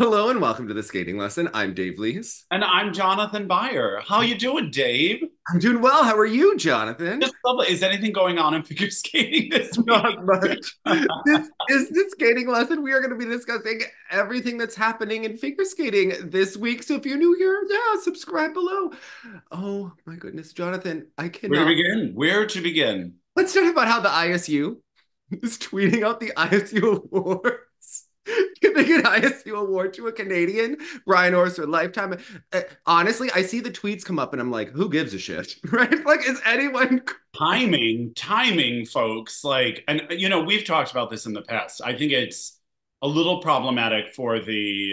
Hello and welcome to The Skating Lesson. I'm Dave Lees. And I'm Jonathan Beyer. How you doing, Dave? I'm doing well. How are you, Jonathan? Just lovely. Is anything going on in figure skating this week? Not much. This is The Skating Lesson. We are going to be discussing everything that's happening in figure skating this week. So if you're new here, subscribe below. Oh my goodness, Jonathan, I cannot. Where to begin? Let's talk about how the ISU is tweeting out the ISU award. Giving an ISU award to a Canadian, Brian Orser, Lifetime. Honestly, I see the tweets come up and I'm like, who gives a shit, right? Like, is anyone... Timing, folks. Like, and, you know, we've talked about this in the past. I think it's a little problematic for the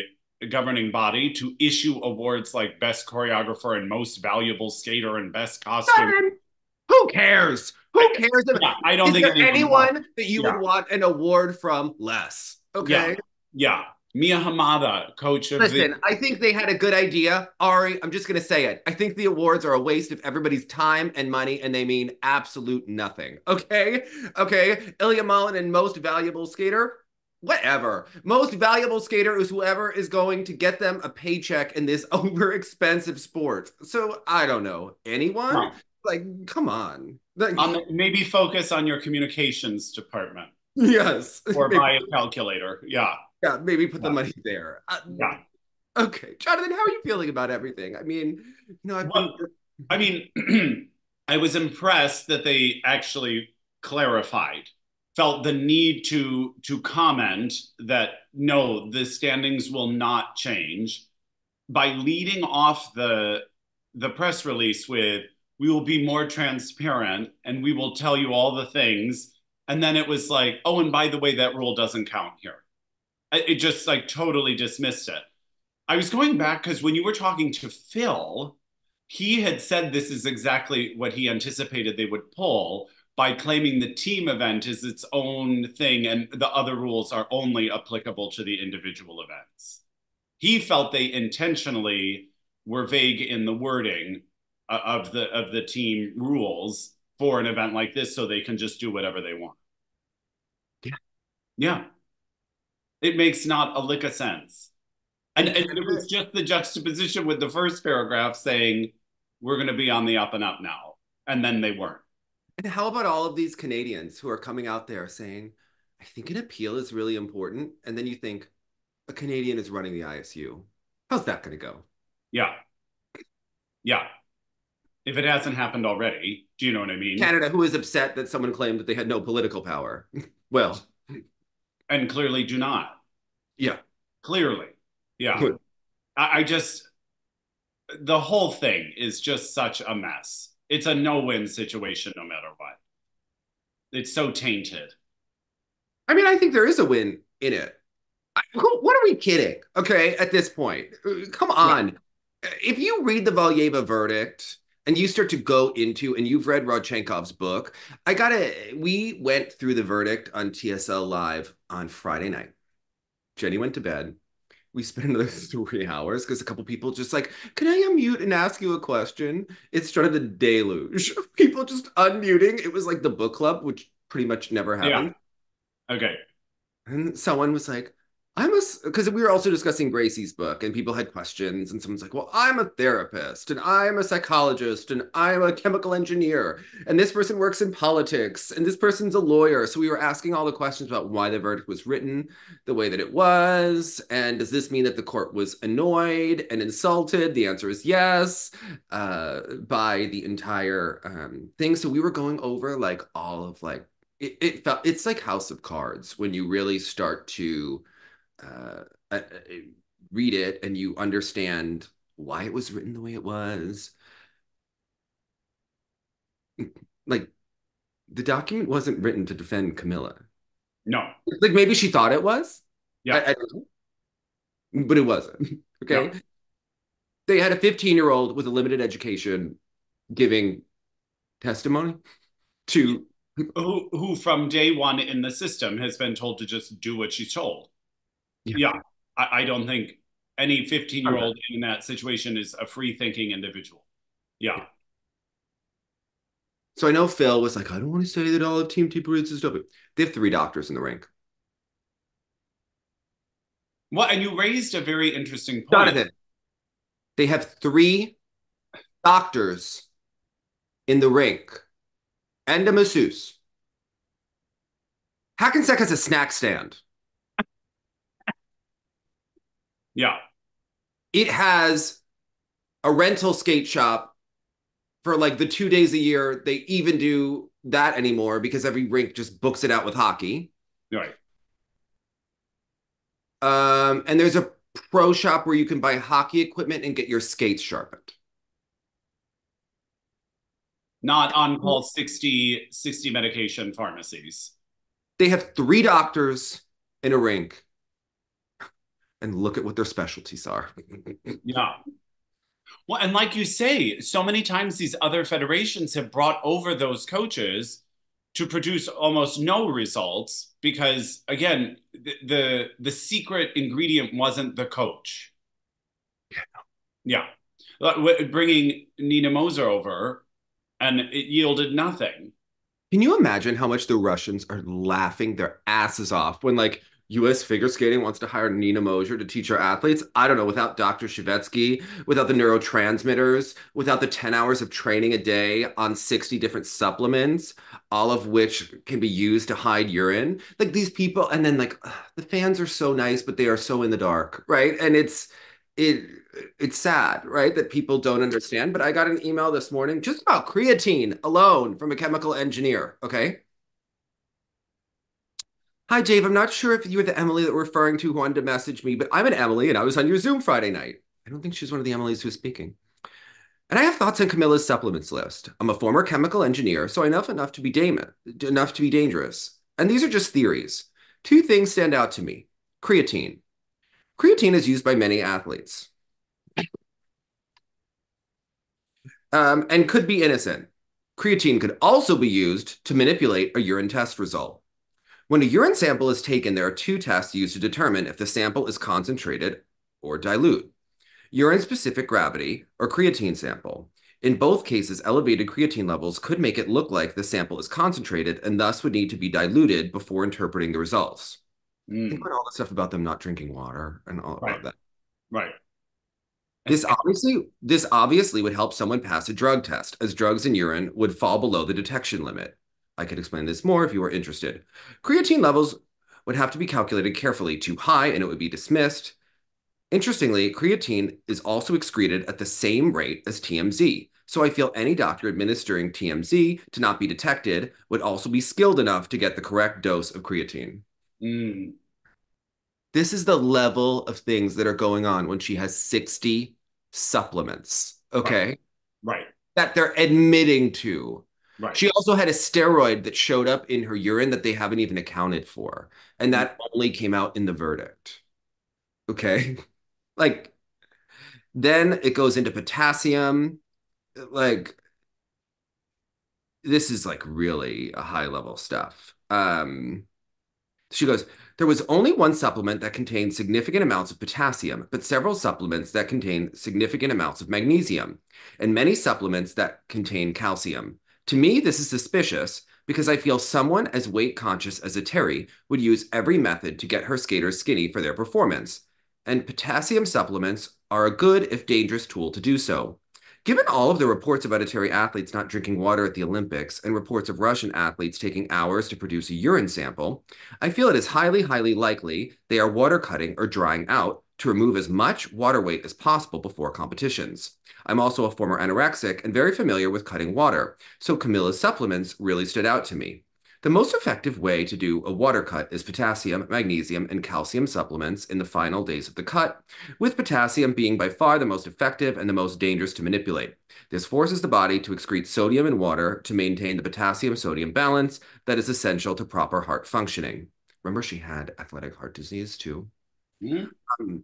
governing body to issue awards like Best Choreographer and Most Valuable Skater and Best Costume. Who cares? Who cares? Yeah, I don't think there's anyone that you would want an award from less. Okay. Yeah. Mia Hamada, coach of I think they had a good idea. Ari, I'm just going to say it. I think the awards are a waste of everybody's time and money, and they mean absolute nothing. Okay? Okay. Ilya Mullen and Most Valuable Skater? Whatever. Most Valuable Skater is whoever is going to get them a paycheck in this over-expensive sport. So, I don't know. Anyone? Huh. Like, come on. Like, maybe focus on your communications department. Yes. Or maybe. Buy a calculator. Yeah. Yeah, maybe put the money there. Yeah. Okay. Jonathan, how are you feeling about everything? I mean, you know, I was impressed that they actually felt the need to comment that, no, the standings will not change by leading off the press release with, we will be more transparent and we will tell you all the things. And then it was like, oh, and by the way, that rule doesn't count here. It just like totally dismissed it. I was going back because when you were talking to Phil, he had said this is exactly what he anticipated they would pull by claiming the team event is its own thing and the other rules are only applicable to the individual events. He felt they intentionally were vague in the wording of the team rules for an event like this, so they can just do whatever they want. Yeah. Yeah. It makes not a lick of sense. And it was just the juxtaposition with the first paragraph saying, we're going to be on the up and up now. And then they weren't. And how about all of these Canadians who are coming out there saying, I think an appeal is really important. And then you think, a Canadian is running the ISU. How's that going to go? Yeah. Yeah. If it hasn't happened already, do you know what I mean? Canada, who is upset that someone claimed that they had no political power. Well. And clearly do not. Yeah. Clearly. Yeah. I just, the whole thing is just such a mess. It's a no-win situation no matter what. It's so tainted. I mean, I think there is a win in it. What are we kidding? Okay, at this point. Come on. Yeah. If you read the Valjeva verdict... And you start to go into, and you've read Rodchenkov's book. We went through the verdict on TSL Live on Friday night. Jenny went to bed. We spent another 3 hours because a couple people just like, can I unmute and ask you a question? It started the deluge of people just unmuting. It was like the book club, which pretty much never happened. Yeah. Okay. And someone was like, because we were also discussing Gracie's book and people had questions and someone's like, well, I'm a therapist and I'm a psychologist and I'm a chemical engineer and this person works in politics and this person's a lawyer. So we were asking all the questions about why the verdict was written the way that it was. And does this mean that the court was annoyed and insulted? The answer is yes, by the entire thing. So we were going over like all of like, it felt, it's like House of Cards when you really start to read it and you understand why it was written the way it was. Like, the document wasn't written to defend Camilla. No. Like, maybe she thought it was. Yeah. I don't know. But it wasn't. Okay. No. They had a 15-year-old with a limited education giving testimony to... Who from day one in the system has been told to just do what she's told. Yeah. I don't think any 15-year-old in that situation is a free-thinking individual. Yeah. So I know Phil was like, I don't want to say that all of Team T-Parades is dope. They have 3 doctors in the rink. Well, and you raised a very interesting point. Donovan, they have three doctors in the rink and a masseuse. Hackensack has a snack stand. Yeah. It has a rental skate shop for like the 2 days a year. They even do that anymore because every rink just books it out with hockey. Right. And there's a pro shop where you can buy hockey equipment and get your skates sharpened. Not on-call 60 medication pharmacies. They have three doctors in a rink. And look at what their specialties are. Yeah. Well, and like you say, so many times these other federations have brought over those coaches to produce almost no results because, again, the secret ingredient wasn't the coach. Yeah. Like, bringing Nina Moser over, and it yielded nothing. Can you imagine how much the Russians are laughing their asses off when, like, U.S. figure skating wants to hire Nina Moser to teach her athletes? I don't know, without Dr. Shevetsky, without the neurotransmitters, without the 10 hours of training a day on 60 different supplements, all of which can be used to hide urine. Like, these people, and then, like, the fans are so nice, but they are so in the dark, right? And it's sad, right, that people don't understand. But I got an email this morning just about creatine alone from a chemical engineer, okay? Hi, Dave. I'm not sure if you were the Emily that we're referring to who wanted to message me, but I'm an Emily, and I was on your Zoom Friday night. I don't think she's one of the Emilys who's speaking. And I have thoughts on Camilla's supplements list. I'm a former chemical engineer, so I know enough to be dangerous. And these are just theories. Two things stand out to me. Creatine. Creatine is used by many athletes. And could be innocent. Creatine could also be used to manipulate a urine test result. When a urine sample is taken, there are two tests used to determine if the sample is concentrated or dilute. Urine-specific gravity or creatine sample. In both cases, elevated creatine levels could make it look like the sample is concentrated and thus would need to be diluted before interpreting the results. Think about all the stuff about them not drinking water and all about that. Right. This obviously would help someone pass a drug test, as drugs in urine would fall below the detection limit. I could explain this more if you were interested. Creatine levels would have to be calculated carefully. Too high, and it would be dismissed. Interestingly, creatine is also excreted at the same rate as TMZ. So I feel any doctor administering TMZ to not be detected would also be skilled enough to get the correct dose of creatine. Mm. This is the level of things that are going on when she has 60 supplements. Okay? Right. That they're admitting to. Right. She also had a steroid that showed up in her urine that they haven't even accounted for. And that only came out in the verdict. Okay? Like, then it goes into potassium. Like, this is, like, really a high-level stuff. She goes, there was only one supplement that contained significant amounts of potassium, but several supplements that contain significant amounts of magnesium, and many supplements that contain calcium. To me, this is suspicious because I feel someone as weight-conscious as a Terry would use every method to get her skaters skinny for their performance, and potassium supplements are a good if dangerous tool to do so. Given all of the reports about Terry athletes not drinking water at the Olympics and reports of Russian athletes taking hours to produce a urine sample, I feel it is highly, highly likely they are water cutting or drying out to remove as much water weight as possible before competitions. I'm also a former anorexic and very familiar with cutting water, so Camilla's supplements really stood out to me. The most effective way to do a water cut is potassium, magnesium, and calcium supplements in the final days of the cut, with potassium being by far the most effective and the most dangerous to manipulate. This forces the body to excrete sodium and water to maintain the potassium-sodium balance that is essential to proper heart functioning. Remember, she had athletic heart disease, too. Mm-hmm.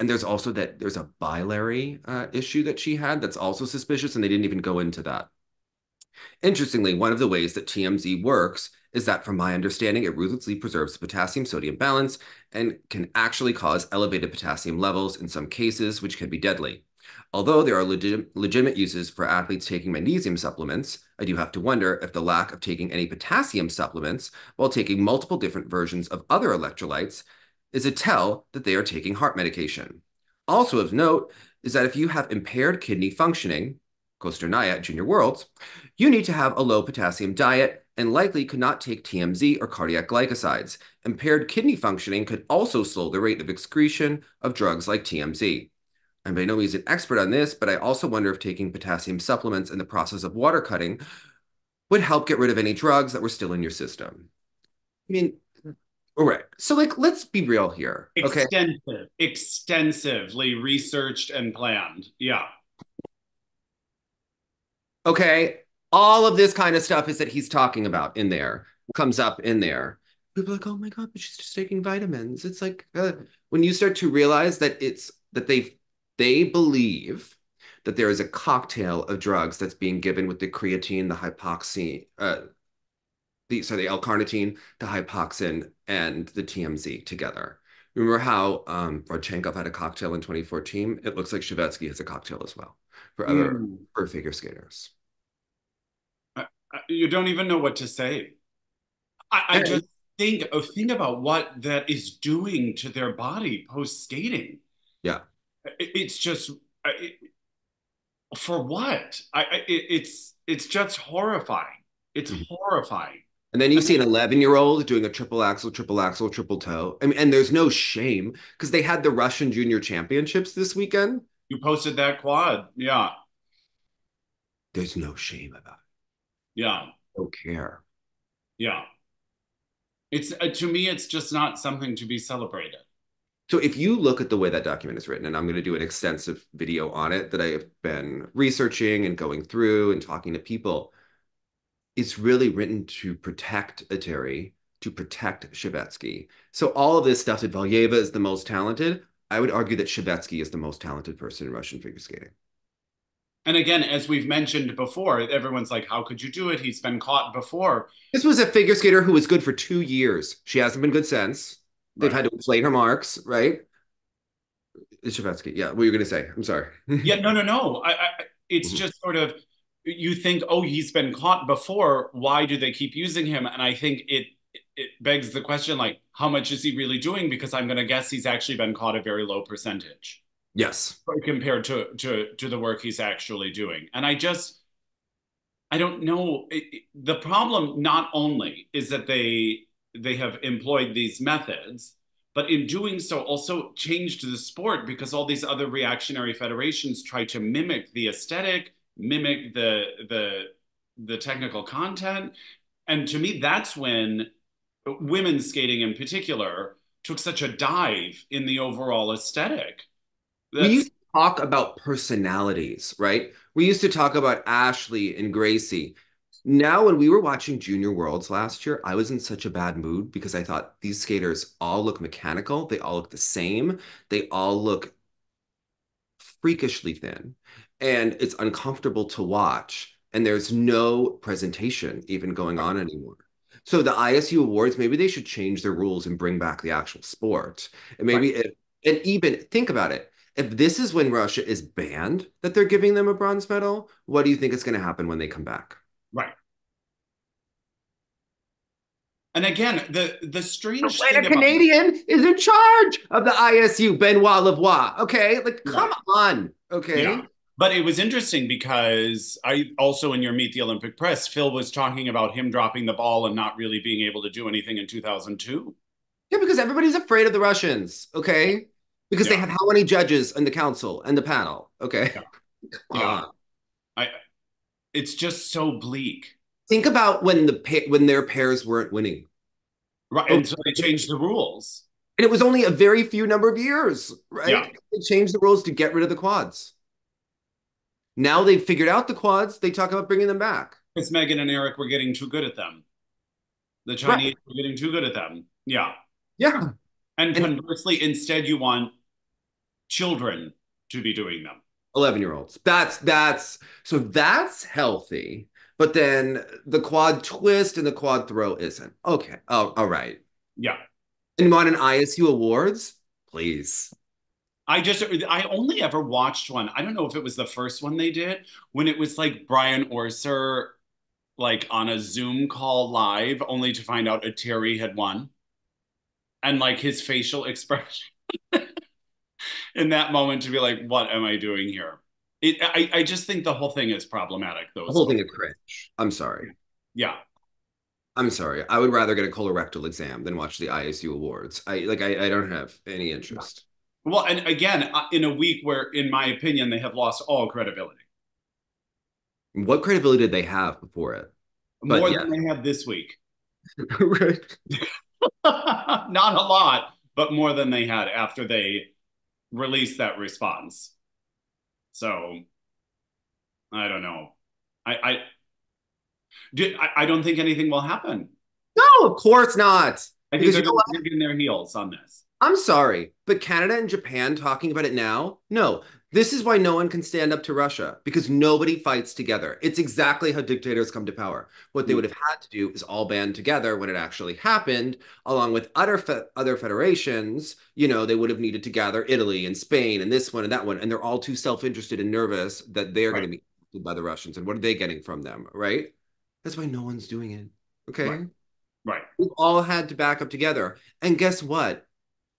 And there's also there's a biliary issue that she had that's also suspicious, and they didn't even go into that. Interestingly, one of the ways that TMZ works is that, from my understanding, it ruthlessly preserves the potassium-sodium balance and can actually cause elevated potassium levels in some cases, which can be deadly. Although there are legitimate uses for athletes taking magnesium supplements, I do have to wonder if the lack of taking any potassium supplements while taking multiple different versions of other electrolytes is a tell that they are taking heart medication. Also of note is that if you have impaired kidney functioning, Costernaya at Junior Worlds, you need to have a low potassium diet and likely could not take TMZ or cardiac glycosides. Impaired kidney functioning could also slow the rate of excretion of drugs like TMZ. I'm by no means an expert on this, but I also wonder if taking potassium supplements in the process of water cutting would help get rid of any drugs that were still in your system. I mean, all right. So like, let's be real here. Okay? Extensively researched and planned. Yeah. Okay. All of this kind of stuff is that he's talking about in there, comes up in there. People are like, oh my God, but she's just taking vitamins. It's like, when you start to realize that it's, that they believe that there is a cocktail of drugs that's being given with the creatine, the hypoxine, the L-carnitine, the hypoxin, and the TMZ together. Remember how Rodchenkov had a cocktail in 2014? It looks like Shevetsky has a cocktail as well for figure skaters. You don't even know what to say. I just think about what that is doing to their body post-skating. Yeah. It's just, for what? It's just horrifying. It's horrifying. And then you see an 11-year-old doing a triple axel, triple toe. I mean, and there's no shame because they had the Russian Junior Championships this weekend. You posted that quad. Yeah. There's no shame about it. Yeah. Don't care. Yeah. It's to me, it's just not something to be celebrated. So if you look at the way that document is written, and I'm going to do an extensive video on it that I have been researching and going through and talking to people, it's really written to protect Atteri, to protect Shevetsky. So all of this stuff that Valyeva is the most talented, I would argue that Shevetsky is the most talented person in Russian figure skating. And again, as we've mentioned before, everyone's like, how could you do it? He's been caught before. This was a figure skater who was good for 2 years. She hasn't been good since. They've had to inflate her marks, right? Shevetsky, yeah. What were you going to say? I'm sorry. Yeah, no. It's just sort of, you think, oh, he's been caught before. Why do they keep using him? And I think it begs the question, like, how much is he really doing? Because I'm going to guess he's actually been caught a very low percentage. Yes. Compared to the work he's actually doing. And I don't know. The problem not only is that they have employed these methods, but in doing so also changed the sport because all these other reactionary federations try to mimic the aesthetic, mimic the technical content. And to me, that's when women's skating in particular took such a dive in the overall aesthetic. We used to talk about personalities, right? We used to talk about Ashley and Gracie. Now, when we were watching Junior Worlds last year, I was in such a bad mood because I thought these skaters all look mechanical. They all look the same. They all look freakishly thin. And it's uncomfortable to watch. And there's no presentation even going on anymore. So the ISU awards, maybe they should change their rules and bring back the actual sport. And maybe, and even think about it. If this is when Russia is banned, that they're giving them a bronze medal, what do you think is going to happen when they come back? Right. And again, the strange thing about... Canadian is in charge of the ISU, Benoit Lavoie. Okay, like, come on. Okay. Yeah. But it was interesting because I also, in your Meet the Olympic Press, Phil was talking about him dropping the ball and not really being able to do anything in 2002. Yeah, because everybody's afraid of the Russians, okay? Because they have how many judges in the council and the panel, okay? Yeah. Come on. It's just so bleak. Think about when their pairs weren't winning. Right, and so they changed the rules. And it was only a very few number of years, right? Yeah. They changed the rules to get rid of the quads. Now they've figured out the quads. They talk about bringing them back. Because Megan and Eric were getting too good at them. The Chinese were getting too good at them. Yeah. Yeah. And conversely, instead you want children to be doing them. 11-year-olds. That's healthy. But then the quad twist and the quad throw isn't. Okay. Oh, all right. Yeah. And modern ISU awards, please. I only ever watched one. I don't know if it was the first one they did when it was like Brian Orser, like on a Zoom call live, only to find out Atteri had won. and like his facial expression in that moment to be like, what am I doing here? I just think the whole thing is problematic. The whole thing is cringe. I'm sorry. Yeah. I'm sorry. I would rather get a colorectal exam than watch the ISU awards. I don't have any interest. Well, and again, in a week where, in my opinion, they have lost all credibility. What credibility did they have before it? But more than they have this week. Right. Not a lot, but more than they had after they released that response. So, I don't know. I don't think anything will happen. No, of course not. I think they're digging their heels on this. I'm sorry, but Canada and Japan talking about it now? No. This is why no one can stand up to Russia, because nobody fights together. It's exactly how dictators come to power. What they would have had to do is all band together when it actually happened, along with other federations. You know, they would have needed to gather Italy and Spain and this one and that one. And they're all too self-interested and nervous that they're going to be affected by the Russians. And what are they getting from them, right? That's why no one's doing it, okay? Right. We've all had to back up together. And guess what?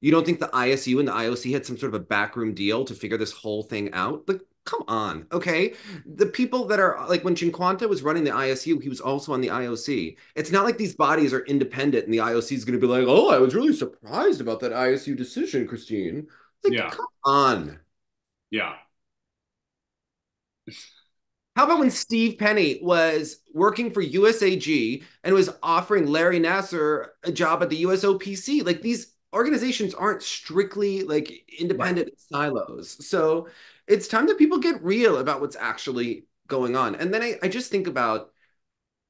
You don't think the ISU and the IOC had some sort of a backroom deal to figure this whole thing out? Like, come on, okay? The people that are, like, when Cinquanta was running the ISU, he was also on the IOC. It's not like these bodies are independent and the IOC is going to be like, oh, I was really surprised about that ISU decision, Christine. Like, come on. Yeah. How about when Steve Penny was working for USAG and was offering Larry Nassar a job at the USOPC? Like, these organizations aren't strictly like independent silos. So it's time that people get real about what's actually going on. And then I just think about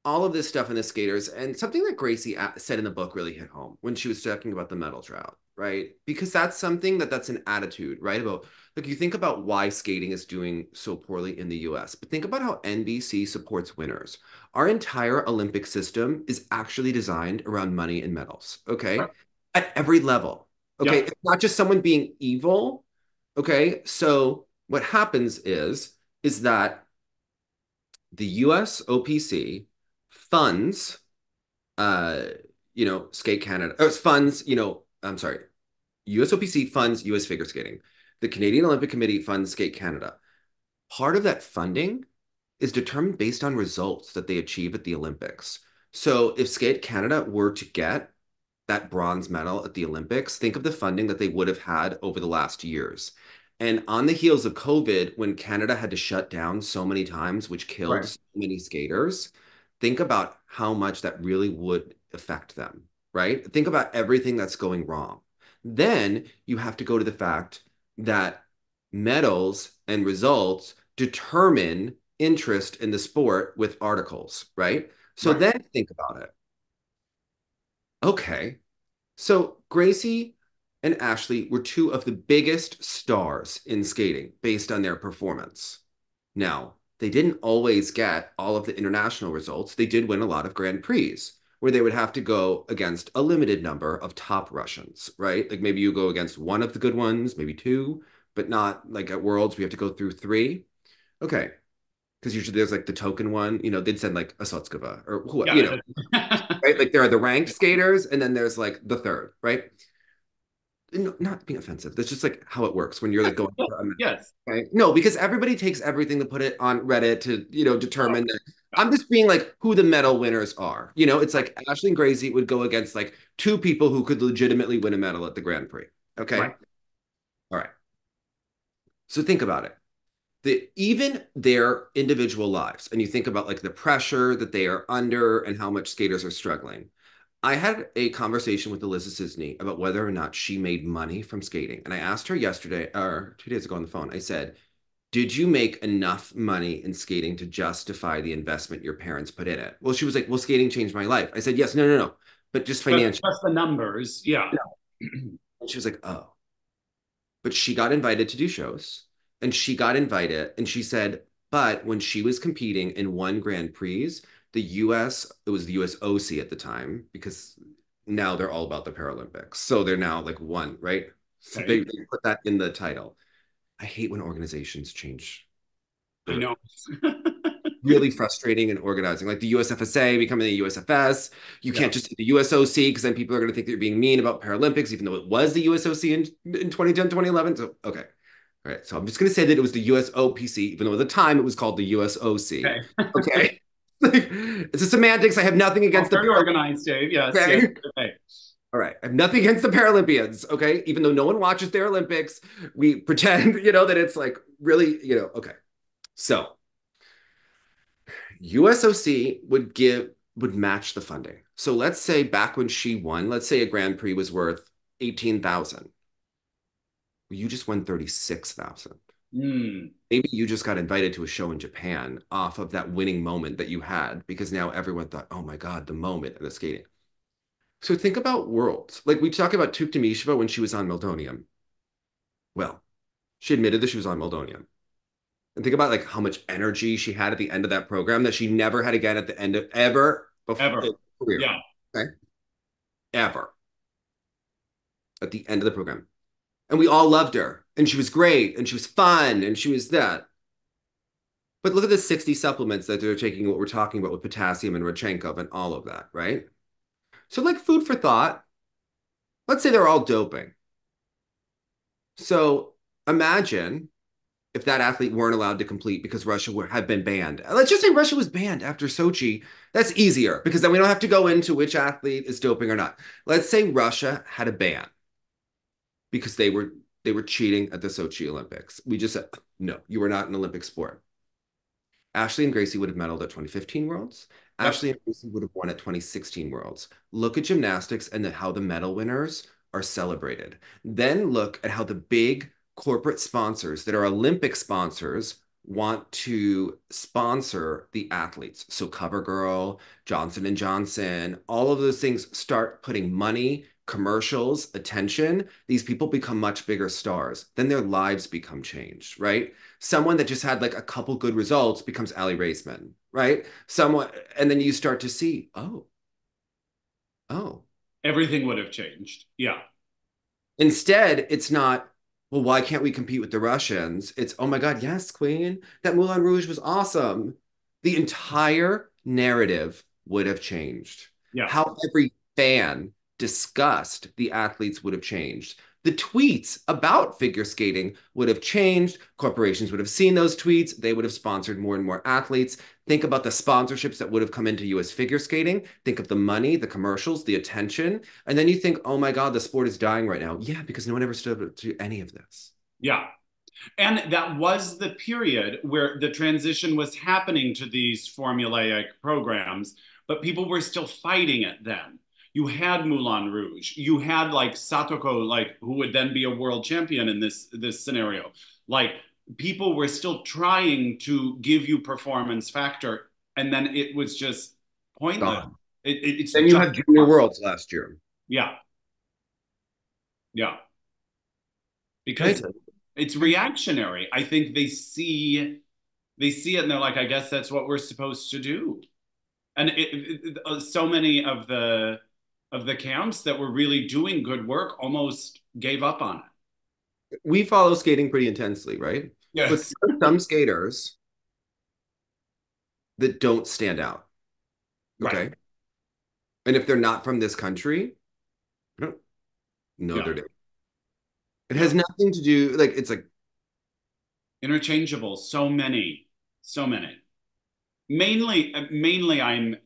all of this stuff in the skaters, and something that Gracie said in the book really hit home when she was talking about the medal drought, right? Because that's something that's an attitude, right? About, look, you think about why skating is doing so poorly in the US, but think about how NBC supports winners. Our entire Olympic system is actually designed around money and medals, okay? Right. At every level, okay? Yeah. It's not just someone being evil, okay? So what happens is that the US OPC funds, Skate Canada, US OPC funds US Figure Skating. The Canadian Olympic Committee funds Skate Canada. Part of that funding is determined based on results that they achieve at the Olympics. So if Skate Canada were to get that bronze medal at the Olympics, think of the funding that they would have had over the last years. And on the heels of COVID, when Canada had to shut down so many times, which killed so many skaters, think about how much that really would affect them, right? Think about everything that's going wrong. Then you have to go to the fact that medals and results determine interest in the sport with articles, right? So then think about it. Okay, so Gracie and Ashley were two of the biggest stars in skating based on their performance. Now, they didn't always get all of the international results. They did win a lot of Grand Prix, where they would have to go against a limited number of top Russians, right? Like maybe you go against one of the good ones, maybe two, but not like at Worlds, we have to go through three. Okay, because usually there's like the token one, you know, they'd send like Asotskova or who, you know, right? Like there are the ranked skaters and then there's like the third, right? No, not being offensive. That's just like how it works when you're like going. Yes. Right? No, because everybody takes everything to put it on Reddit to, you know, determine that. I'm just being like who the medal winners are. You know, it's like Ashley and Gracie would go against like two people who could legitimately win a medal at the Grand Prix. Okay. Right. All right. So think about it. Even their individual lives, and you think about like the pressure that they are under and how much skaters are struggling. I had a conversation with Alyssa Sisney about whether or not she made money from skating. And I asked her yesterday, or 2 days ago on the phone, I said, did you make enough money in skating to justify the investment your parents put in it? Well, she was like, well, skating changed my life. I said, yes, no, but just financially. Just the numbers, yeah. No. And she was like, oh. But she got invited to do shows. And she got invited, and she said, but when she was competing in one Grand Prix, it was the USOC at the time, because now they're all about the Paralympics. So they're now like one, right? So they put that in the title. I hate when organizations change. I know. really frustrating in organizing, like the USFSA becoming the USFS. You can't just do the USOC, because then people are going to think that you're being mean about Paralympics, even though it was the USOC in 2010, 2011. So, okay. All right. So I'm just going to say that it was the USOPC, even though at the time it was called the USOC. Okay. Okay. It's a semantics. I have nothing against the organized, Dave. Yes. Okay. Yes. Okay. All right, I have nothing against the Paralympians, okay? Even though no one watches their Olympics, we pretend, you know, that it's like really, you know, okay. So USOC would match the funding. So let's say back when she won, let's say a Grand Prix was worth $18,000. You just won $36,000. Maybe you just got invited to a show in Japan off of that winning moment that you had, because now everyone thought, oh my God, the moment of the skating. So think about worlds. Like we talk about Tuk Dimitrova when she was on Meldonium. Well, she admitted that she was on Meldonium. And think about like how much energy she had at the end of that program that she never had again at the end of ever before her career. Yeah. Okay. Ever. At the end of the program. And we all loved her. And she was great. And she was fun. And she was that. But look at the 60 supplements that they're taking, what we're talking about with potassium and Rodchenkov and all of that, right? So like food for thought, let's say they're all doping. So imagine if that athlete weren't allowed to compete because Russia had been banned. Let's just say Russia was banned after Sochi. That's easier because then we don't have to go into which athlete is doping or not. Let's say Russia had a ban because they were cheating at the Sochi Olympics. We just said, no, you were not an Olympic sport. Ashley and Gracie would have medaled at 2015 Worlds. Ashley and Gracie would have won at 2016 Worlds. Look at gymnastics and how the medal winners are celebrated. Then look at how the big corporate sponsors that are Olympic sponsors want to sponsor the athletes. So CoverGirl, Johnson & Johnson, all of those things start putting money, commercials, attention. These people become much bigger stars. Then their lives become changed, right? Someone that just had like a couple good results becomes Allie Raisman, right? Someone, and then you start to see, oh. Everything would have changed, yeah. Instead, it's not, well, why can't we compete with the Russians? It's, oh my God, yes, Queen, that Moulin Rouge was awesome. The entire narrative would have changed. Yeah. How every fan discussed the athletes would have changed. The tweets about figure skating would have changed. Corporations would have seen those tweets. They would have sponsored more and more athletes. Think about the sponsorships that would have come into U.S. figure skating. Think of the money, the commercials, the attention. And then you think, oh my God, the sport is dying right now. Yeah, because no one ever stood up to any of this. Yeah. And that was the period where the transition was happening to these formulaic programs, but people were still fighting it then. You had Moulin Rouge. You had like Satoko, like who would then be a world champion in this scenario. Like people were still trying to give you performance factor, and then it was just pointless. Then you had Junior Worlds last year. Yeah, yeah, because it's reactionary. I think they see it and they're like, I guess that's what we're supposed to do. And so many of the camps that were really doing good work almost gave up on it. We follow skating pretty intensely, right? Yes. But some skaters that don't stand out, okay? Right. And if they're not from this country, I don't know they're doing. It has nothing to do, like, it's like... interchangeable, so many. Mainly, I'm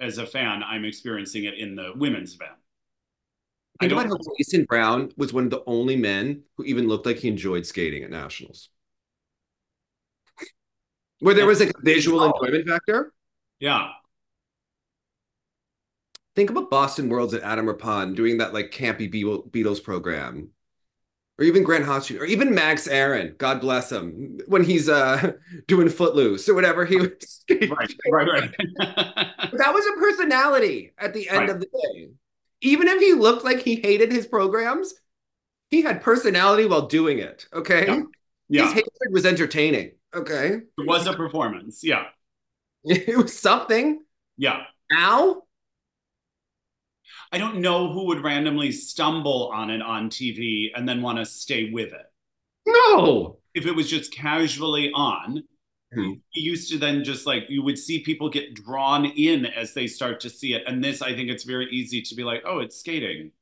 as a fan, I'm experiencing it in the women's event. I don't know how Jason Brown was one of the only men who even looked like he enjoyed skating at nationals, where there was like a visual enjoyment factor. Yeah. Think about Boston Worlds and Adam Rippon doing that like campy Beatles program, or even Grant Hochschild, or even Max Aaron, God bless him, when he's doing Footloose or whatever he was. Right. That was a personality at the end of the day. Even if he looked like he hated his programs, he had personality while doing it, okay? Yeah. His hatred was entertaining, okay? It was a performance, yeah. It was something. Yeah. Now? I don't know who would randomly stumble on it on TV and then want to stay with it. No. If it was just casually on, He used to then just like, you would see people get drawn in as they start to see it. And this, I think it's very easy to be like, oh, it's skating.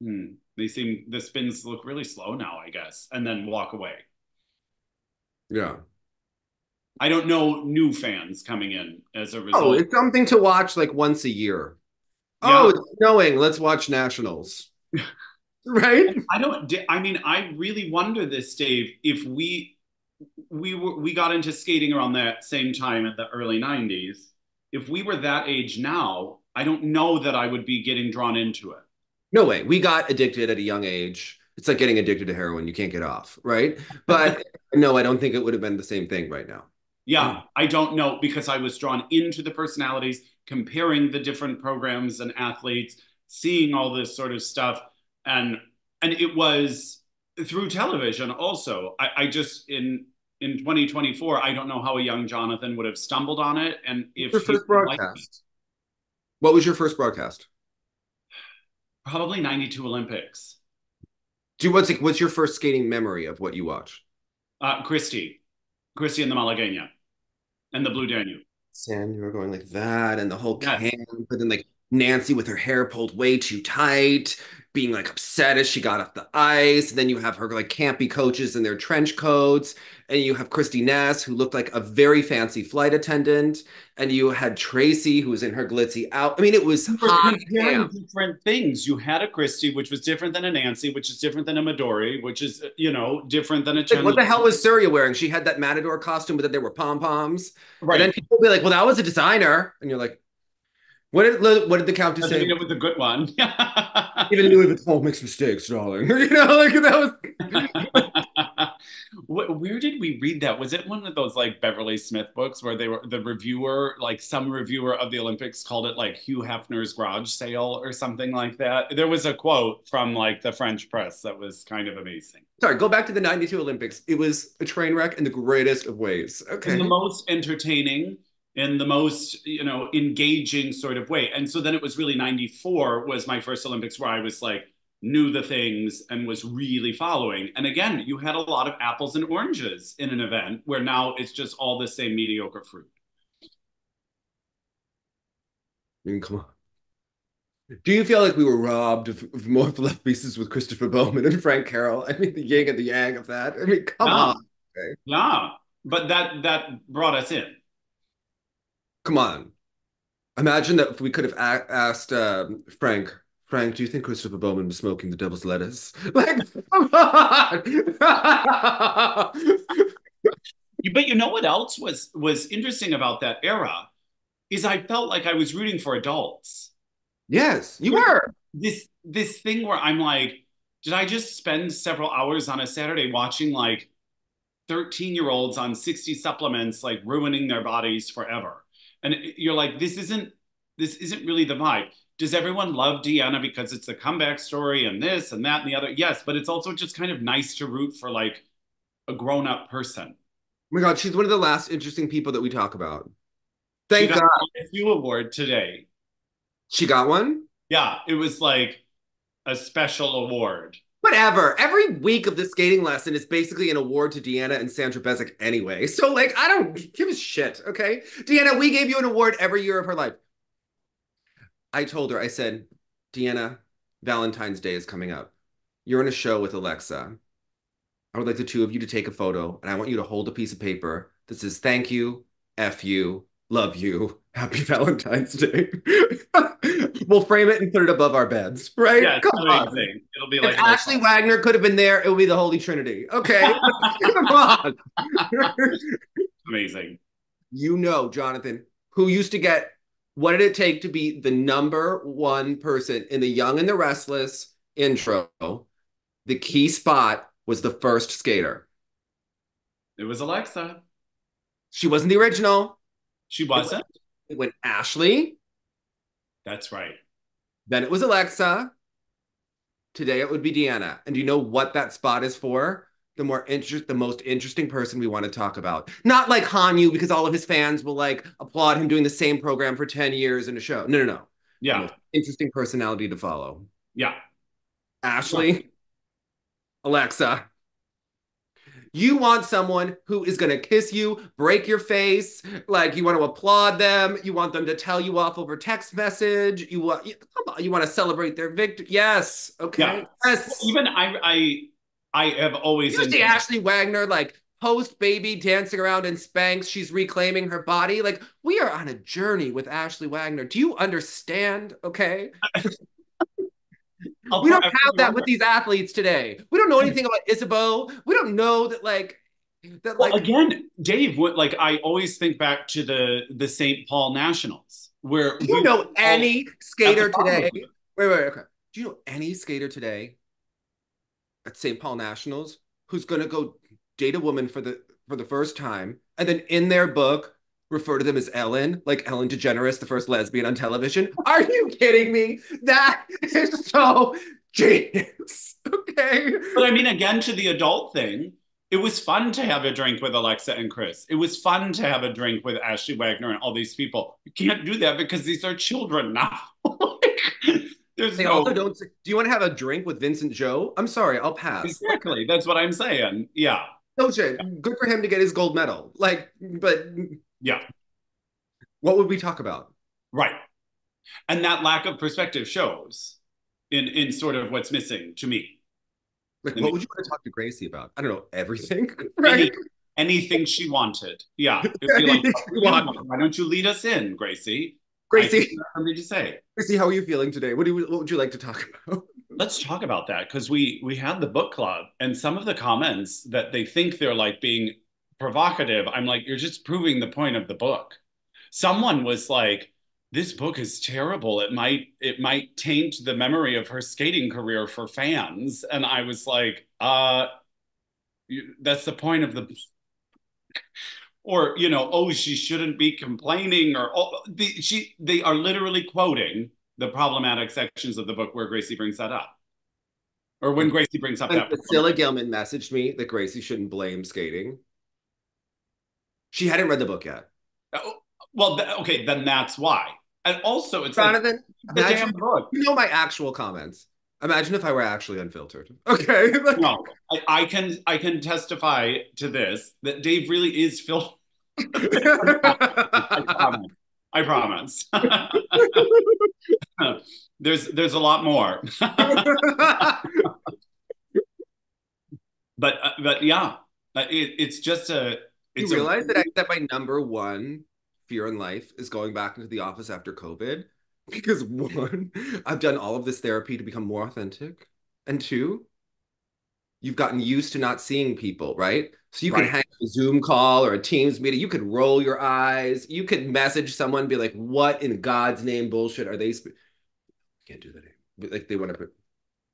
They seem, the spins look really slow now, I guess. And then walk away. Yeah. I don't know new fans coming in as a result. Oh, it's something to watch like once a year. Yeah. Oh, it's snowing. Let's watch Nationals. Right? I really wonder this, Dave, if we got into skating around that same time at the early 90s. If we were that age now, I don't know that I would be getting drawn into it. No way. We got addicted at a young age. It's like getting addicted to heroin. You can't get off, right? But no, I don't think it would have been the same thing right now. Yeah, I don't know, because I was drawn into the personalities, comparing the different programs and athletes, seeing all this sort of stuff. And it was through television also. I just, in 2024, I don't know how a young Jonathan would have stumbled on it. And if your first broadcast. What was your first broadcast? Probably 92 Olympics. What's your first skating memory of what you watched? Christy and the Malagueña and the Blue Danube. Sam, you were going like that, and the whole camp, but then like Nancy with her hair pulled way too tight, being like upset as she got off the ice. And then you have her like campy coaches in their trench coats. And you have Christy Ness, who looked like a very fancy flight attendant. And you had Tracy, who was in her glitzy out. I mean, it was hot. Different things. You had a Christy, which was different than a Nancy, which is different than a Midori, which is, you know, different than a Chandler. What the hell was Surya wearing? She had that matador costume, but then there were pom-poms. Right. And then people would be like, well, that was a designer. And you're like, What did the Countess say? It was a good one. Even Louis Vuitton makes mistakes, darling. You know, like that was. Where did we read that? Was it one of those like Beverly Smith books where they were the reviewer, like some reviewer of the Olympics called it like Hugh Hefner's garage sale or something like that? There was a quote from like the French press that was kind of amazing. Sorry, go back to the 92 Olympics. It was a train wreck in the greatest of ways. Okay, and the most entertaining. In the most, you know, engaging sort of way. And so then it was really 94 was my first Olympics where I was like, knew the things and was really following. And again, you had a lot of apples and oranges in an event where now it's just all the same mediocre fruit. Come on. Do you feel like we were robbed of more left pieces with Christopher Bowman and Frank Carroll? I mean, the yin and the yang of that. I mean, come on. Okay. Yeah, but that brought us in. Come on. Imagine that if we could have asked Frank, do you think Christopher Bowman was smoking the devil's lettuce? Like, come on! But you know what else was interesting about that era is I felt like I was rooting for adults. Yes, you were. This thing where I'm like, did I just spend several hours on a Saturday watching like 13-year-olds on 60 supplements like ruining their bodies forever? And you're like, this isn't really the vibe. Does everyone love Deanna because it's a comeback story and this and that and the other? Yes, but it's also just kind of nice to root for like a grown-up person. Oh my God, she's one of the last interesting people that we talk about. Thank God. She got an ISU award today. She got one? Yeah, it was like a special award. Whatever. Every week of the skating lesson is basically an award to Deanna and Sandra Bezic anyway. So, like, I don't give a shit, okay? Deanna, we gave you an award every year of her life. I told her, I said, Deanna, Valentine's Day is coming up. You're in a show with Alexa. I would like the two of you to take a photo, and I want you to hold a piece of paper that says, thank you, F you, love you, happy Valentine's Day. We'll frame it and put it above our beds, right? Yeah, come on. It'll be like, if Ashley Wagner could have been there, it would be the Holy Trinity. Okay, come on. Amazing. You know, Jonathan, who used to get, what did it take to be the #1 person in the Young and the Restless intro? The key spot was the first skater. It was Alexa. She wasn't the original. She wasn't? It went Ashley. That's right. Then it was Alexa. Today it would be Deanna. And do you know what that spot is for? The most interesting person we want to talk about. Not like Hanyu, because all of his fans will like applaud him doing the same program for 10 years in a show. No. Yeah. The most interesting personality to follow. Yeah. Ashley. Alexa. You want someone who is going to kiss you, break your face. Like, you want to applaud them. You want them to tell you off over text message. You want to celebrate their victory. Yes. Okay. Yeah. Yes. Well, even I have always. You see Ashley Wagner, like, post baby dancing around in Spanx. She's reclaiming her body. Like, we are on a journey with Ashley Wagner. Do you understand? Okay. We don't have that with these athletes today. We don't know anything about Isabeau. We don't know that, like, that, like, well, again, Dave, what, like, I always think back to the St. Paul Nationals, where do you know any skater today? Wait, okay. Do you know any skater today at St. Paul Nationals who's gonna go date a woman for the first time and then in their book refer to them as Ellen, like Ellen DeGeneres, the first lesbian on television? Are you kidding me? That is so genius. Okay. But I mean, again, to the adult thing, it was fun to have a drink with Alexa and Chris. It was fun to have a drink with Ashley Wagner and all these people. You can't do that because these are children now. Do you want to have a drink with Vincent Joe? I'm sorry, I'll pass. Exactly. That's what I'm saying. Yeah. No shit. Yeah. Good for him to get his gold medal. Like, but yeah. What would we talk about? Right. And that lack of perspective shows in sort of what's missing to me. Like, what would you want to talk to Gracie about? I don't know, everything. Right? Anything she wanted. Yeah. Like, why don't you lead us in, Gracie? Gracie, something to say. Gracie, how are you feeling today? What would you like to talk about? Let's talk about that, because we had the book club, and some of the comments that they think they're, like, being provocative, I'm like, you're just proving the point of the book. Someone was like, this book is terrible. It might taint the memory of her skating career for fans. And I was like, that's the point of the book. Or, you know, oh, she shouldn't be complaining, or oh, they are literally quoting the problematic sections of the book where Gracie brings that up. Or when Gracie brings up that. Priscilla Gilman messaged me that Gracie shouldn't blame skating. She hadn't read the book yet. Oh, well, okay, then that's why. And also, it's Jonathan, like, the damn book. You know my actual comments. Imagine if I were actually unfiltered. Okay. No, I can testify to this, that Dave really is filtered. I promise. There's a lot more. But yeah, it's just a. It's you realize that my number one fear in life is going back into the office after COVID. Because one, I've done all of this therapy to become more authentic. And two, you've gotten used to not seeing people, right? So you can hang a Zoom call or a Teams meeting. You could roll your eyes. You could message someone and be like, what in God's name bullshit are they? Can't do that. Like, they want to put.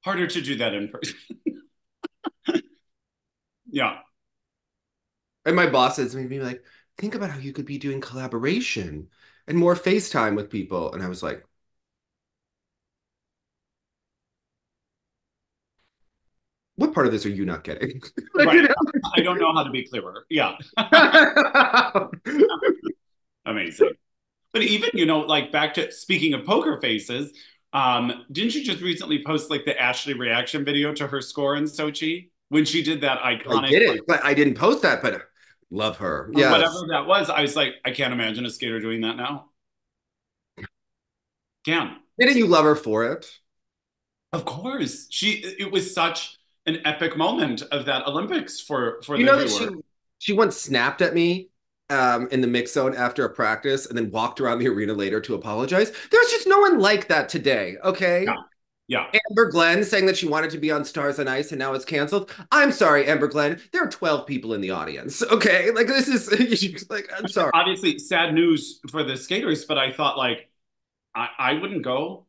Harder to do that in person. Yeah. And my bosses made me like, think about how you could be doing collaboration and more FaceTime with people. And I was like, what part of this are you not getting? Like, right. You know? I don't know how to be clearer. Yeah. Amazing. But even, you know, like, back to speaking of poker faces, didn't you just recently post, like, the Ashley reaction video to her score in Sochi when she did that iconic? I didn't post that, but love her. Yeah. Whatever that was, I was like, I can't imagine a skater doing that now. Damn. Didn't you love her for it? Of course. It was such an epic moment of that Olympics for you know that she once snapped at me in the mix zone after a practice and then walked around the arena later to apologize. There's just no one like that today, okay? Yeah. Yeah. Amber Glenn saying that she wanted to be on Stars on Ice and now it's canceled. I'm sorry, Amber Glenn. There are 12 people in the audience. Okay. Like, this is like, I'm sorry. Obviously, sad news for the skaters, but I thought, like, I wouldn't go.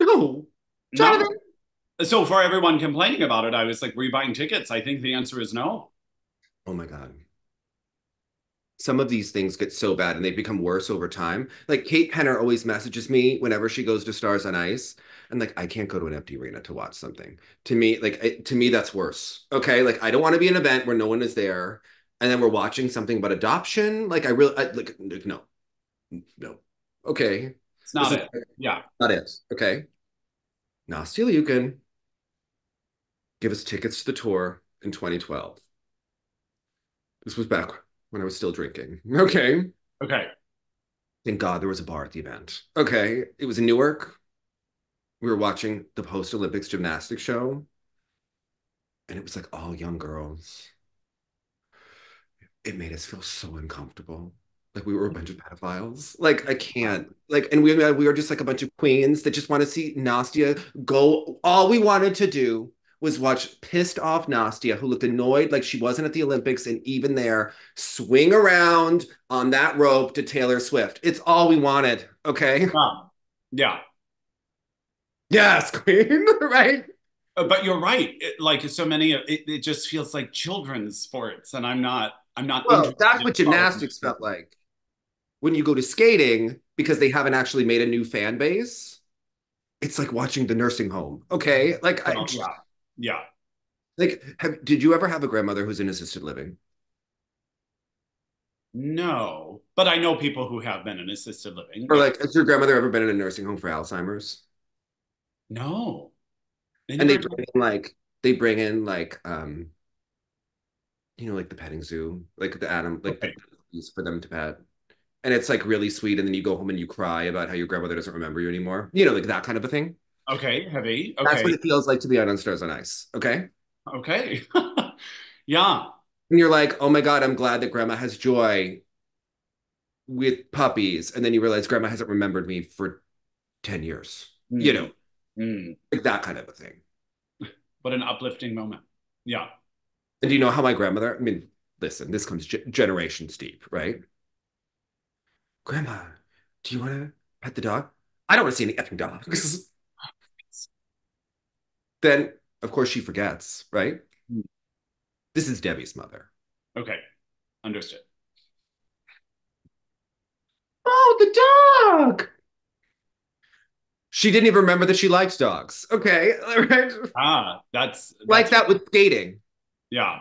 No. Jonathan. No. So for everyone complaining about it, I was like, were you buying tickets? I think the answer is no. Oh my God. Some of these things get so bad and they become worse over time. Like, Kate Penner always messages me whenever she goes to Stars on Ice. And, like, I can't go to an empty arena to watch something. To me, like, that's worse. Okay? Like, I don't want to be an event where no one is there. And then we're watching something about adoption. Like, no. Okay. It's not it. Yeah. Not it. Okay. Nastya Liukin, give us tickets to the tour in 2012. This was back when I was still drinking. Okay. Okay. Thank God there was a bar at the event. Okay. It was in Newark. We were watching the post-Olympics gymnastics show. And it was like all young girls. It made us feel so uncomfortable. Like we were a bunch of pedophiles. Like I can't. Like, and we were just like a bunch of queens that just want to see Nastia go. All we wanted to do was watch pissed off Nastia, who looked annoyed like she wasn't at the Olympics and even there, swing around on that rope to Taylor Swift. It's all we wanted. Okay. Yeah. Yes, queen. Right. But you're right. It just feels like children's sports, and I'm not. Well, that's what gymnastics felt like when you go to skating, because they haven't actually made a new fan base. It's like watching the nursing home. Okay, like yeah. Like, did you ever have a grandmother who's in assisted living? No, but I know people who have been in assisted living. Or like, has your grandmother ever been in a nursing home for Alzheimer's? No. And they bring in you know, like the petting zoo, like the Adam, like okay. The for them to pet. And it's like really sweet. And then you go home and you cry about how your grandmother doesn't remember you anymore. You know, like that kind of a thing. Okay, heavy. Okay. That's what it feels like to be out on Stars on Ice. Okay. Okay. Yeah. And you're like, oh my God, I'm glad that grandma has joy with puppies. And then you realize grandma hasn't remembered me for 10 years, you know. Like that kind of a thing. But an uplifting moment. Yeah. And do you know how my grandmother, I mean, listen, this comes generations deep, right? Grandma, do you want to pet the dog? I don't want to see any effing dogs. Then, of course, she forgets, right? This is Debbie's mother. Okay. Understood. Oh, the dog! She didn't even remember that she likes dogs. Okay. That's like that with dating. Yeah.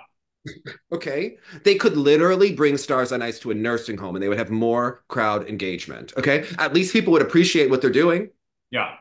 Okay. They could literally bring Stars on Ice to a nursing home and they would have more crowd engagement. Okay. At least people would appreciate what they're doing. Yeah.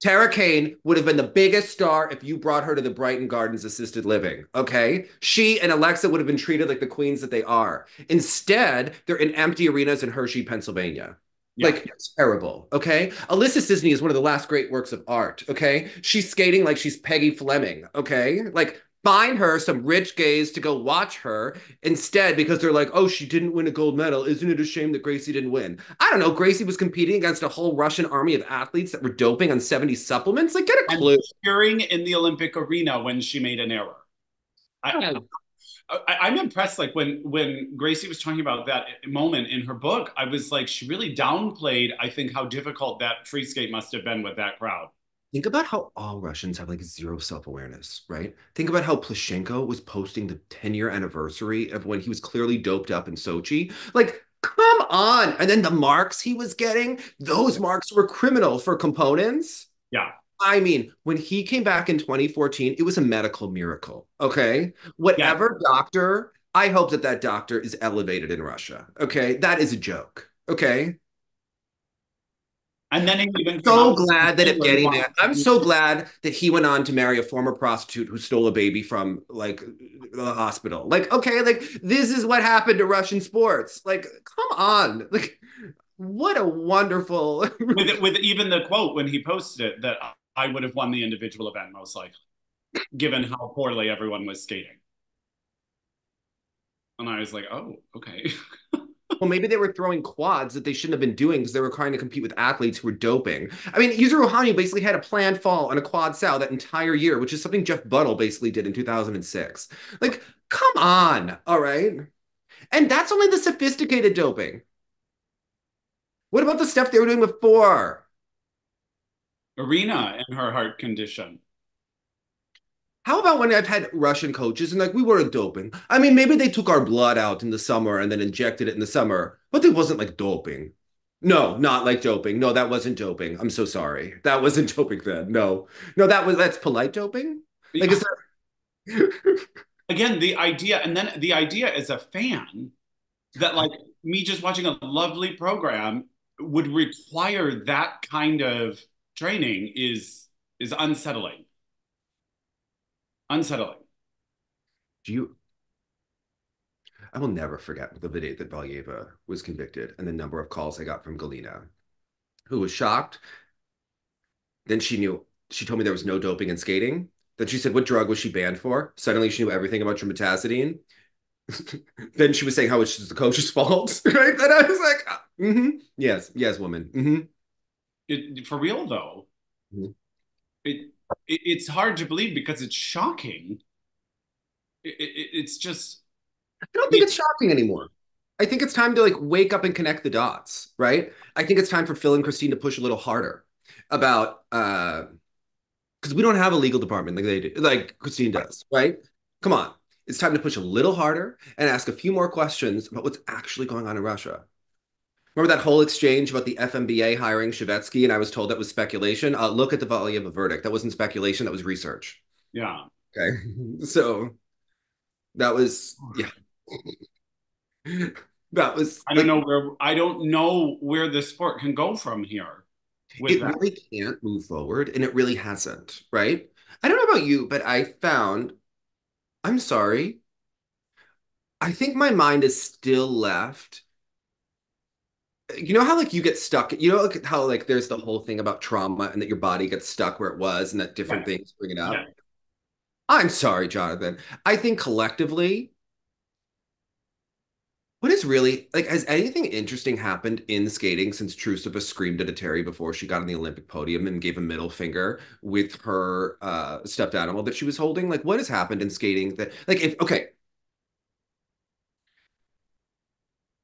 Tara Kane would have been the biggest star if you brought her to the Brighton Gardens assisted living. Okay. She and Alexa would have been treated like the queens that they are. Instead, they're in empty arenas in Hershey, Pennsylvania. Yeah. Like, it's terrible, okay? Alyssa Sisney is one of the last great works of art, okay? She's skating like she's Peggy Fleming, okay? Like, find her some rich gays to go watch her instead because they're like, oh, she didn't win a gold medal. Isn't it a shame that Gracie didn't win? I don't know. Gracie was competing against a whole Russian army of athletes that were doping on 70 supplements. Like, get a clue. Cheering in the Olympic arena when she made an error. I'm impressed, like, when Gracie was talking about that moment in her book, I was like, she really downplayed, I think, how difficult that free skate must have been with that crowd. Think about how all Russians have, like, zero self-awareness, right? Think about how Plushenko was posting the 10-year anniversary of when he was clearly doped up in Sochi. Like, come on! And then the marks he was getting, those marks were criminal for components. Yeah. I mean, when he came back in 2014, it was a medical miracle, okay? Whatever doctor, I hope that doctor is elevated in Russia, okay? That is a joke, okay? And then I'm so glad that he went on to marry a former prostitute who stole a baby from, like, the hospital. Like, okay, like, this is what happened to Russian sports. Like, come on, like, what a wonderful... with even the quote when he posted it that... I would have won the individual event, most likely, given how poorly everyone was skating. And I was like, oh, okay. Well, maybe they were throwing quads that they shouldn't have been doing because they were trying to compete with athletes who were doping. I mean, Yuzuru Hanyu basically had a planned fall on a quad sow that entire year, which is something Jeff Buttle basically did in 2006. Like, come on, all right? And that's only the sophisticated doping. What about the stuff they were doing before? Arena and her heart condition. How about when I've had Russian coaches and like, we weren't doping. I mean, maybe they took our blood out in the summer and then injected it in the summer, but it wasn't like doping. No, not like doping. No, that wasn't doping. I'm so sorry. That wasn't doping then. No, that's polite doping. Like, yeah. Again, the idea as a fan that like me just watching a lovely program would require that kind of training is unsettling. Unsettling. Do you? I will never forget the day that Valyeva was convicted and the number of calls I got from Galina, who was shocked. Then she knew, she told me there was no doping in skating. Then she said, what drug was she banned for? Suddenly she knew everything about trimetazidine. Then she was saying how it's just the coach's fault, right? Then I was like, yes, woman. It, for real, though, it's hard to believe because it's shocking. It's just... I don't think it's shocking anymore. I think it's time to like wake up and connect the dots, right? I think it's time for Phil and Christine to push a little harder about... Because we don't have a legal department like they do, like Christine does, right? Come on. It's time to push a little harder and ask a few more questions about what's actually going on in Russia. Remember that whole exchange about the FMBA hiring Shevetsky, and I was told that was speculation? Look at the Valyeva verdict. That wasn't speculation. That was research. Yeah. Okay. So that was, yeah. That was... I don't know where the sport can go from here. It really can't move forward, and it really hasn't, right? I don't know about you, but I found... I'm sorry. I think my mind is still left. You know how like you get stuck, you know how like there's the whole thing about trauma and that your body gets stuck where it was and that different things bring it up. Yeah. I'm sorry, Jonathan. I think collectively, what is really, like, has anything interesting happened in skating since Trusova screamed at Ateri before she got on the Olympic podium and gave a middle finger with her stuffed animal that she was holding? Like, what has happened in skating that, like, if, okay.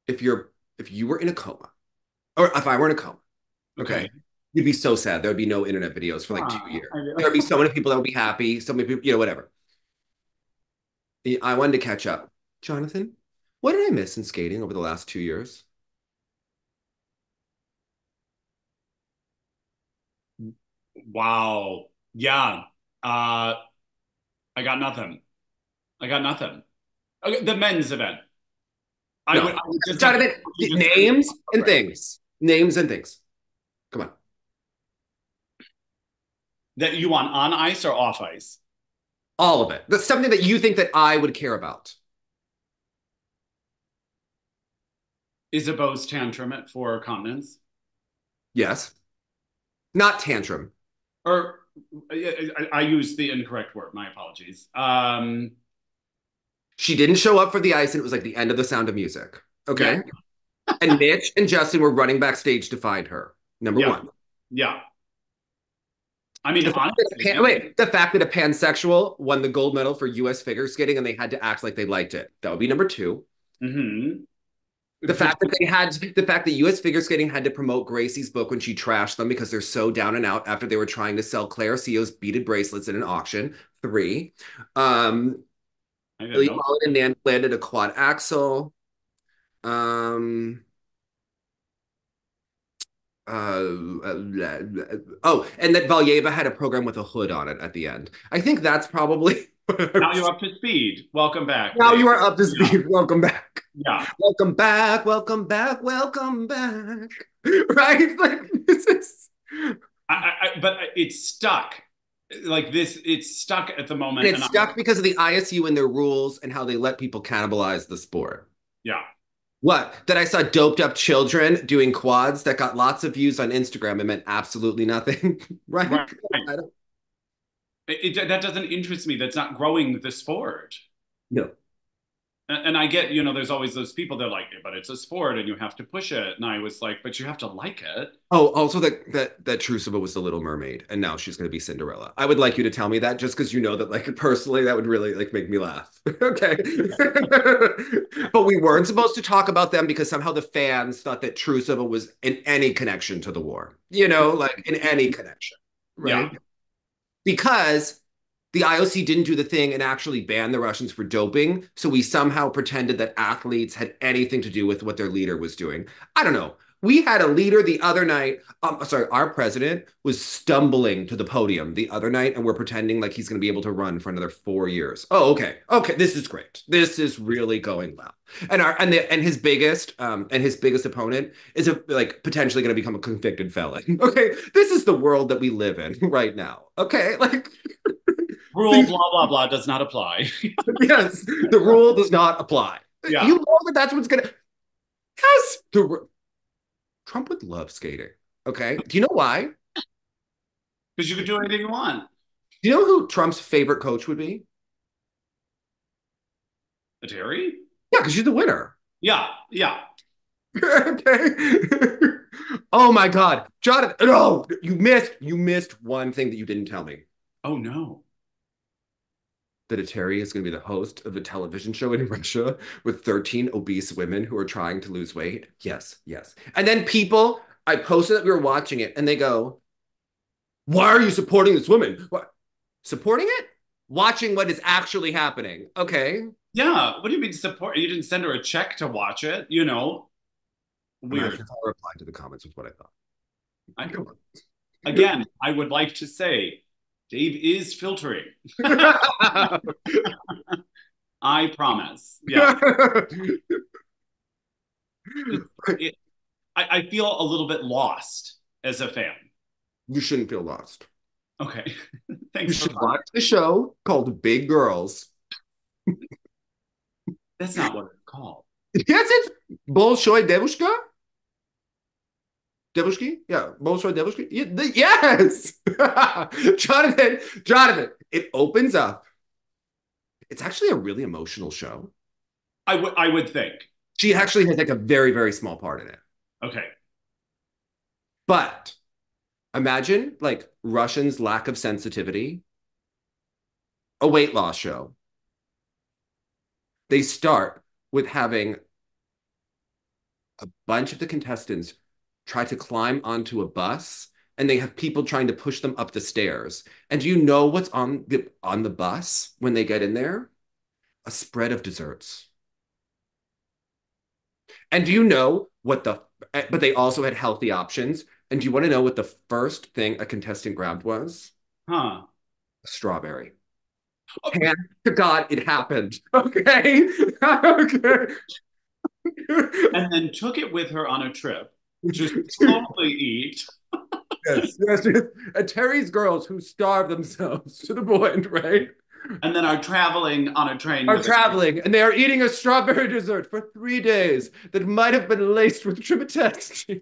If you were in a coma, or if I were in a coma, okay, you'd be so sad. There would be no internet videos for like 2 years. There would be so many people that would be happy. So many people, you know, whatever. I wanted to catch up. Jonathan, what did I miss in skating over the last 2 years? Wow. Yeah. I got nothing. Okay, the men's event. No. I would just Jonathan, names and things. Names and things. Come on. That you want on ice or off ice? All of it. That's something that you think that I would care about. Isabeau's tantrum at 4 continents? Yes. Not tantrum. Or, I used the incorrect word. My apologies. She didn't show up for the ice, and it was like the end of The Sound of Music. Okay? Yeah. And Mitch and Justin were running backstage to find her. Number one. Yeah. I mean, the fact that a pansexual won the gold medal for U.S. figure skating and they had to act like they liked it. That would be number 2. Mm-hmm. The fact that U.S. figure skating had to promote Gracie's book when she trashed them because they're so down and out after they were trying to sell Claire Sio's beaded bracelets at an auction. 3. Lily Collin and Nan landed a quad axel. And that Valyeva had a program with a hood on it at the end. I think that's probably... Now you're up to speed. Welcome back. Now you are up to speed. Welcome back. Yeah. Welcome back. Welcome back. Welcome back. Right? Like, this is... But it's stuck. Like this, it's stuck at the moment. And it's stuck because of the ISU and their rules and how they let people cannibalize the sport. Yeah. What? That I saw doped up children doing quads that got lots of views on Instagram and meant absolutely nothing. Right? Right. That doesn't interest me. That's not growing the sport. No. And I get, you know, there's always those people that like it, but it's a sport and you have to push it. And I was like, but you have to like it. Oh, also that Trusova was the Little Mermaid and now she's going to be Cinderella. I would like you to tell me that just because you know that, like, personally, that would really, like, make me laugh. Okay. But we weren't supposed to talk about them because somehow the fans thought that Trusova was in any connection to the war. You know, like, in any connection. Right? Yeah. Because... the IOC didn't do the thing and actually banned the Russians for doping. So we somehow pretended that athletes had anything to do with what their leader was doing. I don't know. We had a leader the other night. Our president was stumbling to the podium the other night, and we're pretending like he's going to be able to run for another 4 years. Oh, okay. Okay. This is great. This is really going well. And his biggest opponent is potentially going to become a convicted felon. Okay. This is the world that we live in right now. Okay. Like... Rule blah, blah, blah does not apply. Yes, the rule does not apply. Yeah. You know that that's what's gonna. Yes, Trump would love skating. Okay, do you know why? Because you could do anything you want. Do you know who Trump's favorite coach would be? Terry? Yeah, because you're the winner. Yeah, yeah. Okay. Oh my God, Jonathan! No, you missed one thing that you didn't tell me. Oh no. That Ateri is going to be the host of a television show in Russia with 13 obese women who are trying to lose weight. Yes, yes. And then people, I posted that we were watching it, and they go, "Why are you supporting this woman? What? Supporting it? Watching what is actually happening? Okay." Yeah. What do you mean support? You didn't send her a check to watch it, you know? Weird. Sure I replied to the comments with what I thought. I know. Again, I would like to say, Dave is filtering. I promise. Yeah. I feel a little bit lost as a fan. You shouldn't feel lost. Okay. Thanks. You should watch the show called Big Girls. That's not what it's called. Yes, it's Bolshoi Devushka. Devushki? Yeah. Bolshoi Devushki? Yes! Jonathan, it opens up. It's actually a really emotional show. I would think. She actually has like a very, very small part in it. Okay. But imagine like Russians' lack of sensitivity. A weight loss show. They start with having a bunch of the contestants try to climb onto a bus, and they have people trying to push them up the stairs. And do you know what's on the bus when they get in there? A spread of desserts. And do you know but they also had healthy options. And do you want to know what the first thing a contestant grabbed was? Huh. A strawberry. Okay. Hand to God, it happened. Okay. Okay. And then took it with her on a trip. Just slowly eat. Yes. Terry's girls who starve themselves to the point, right? And then are traveling on a train. And they are eating a strawberry dessert for 3 days that might have been laced with Tripitextin.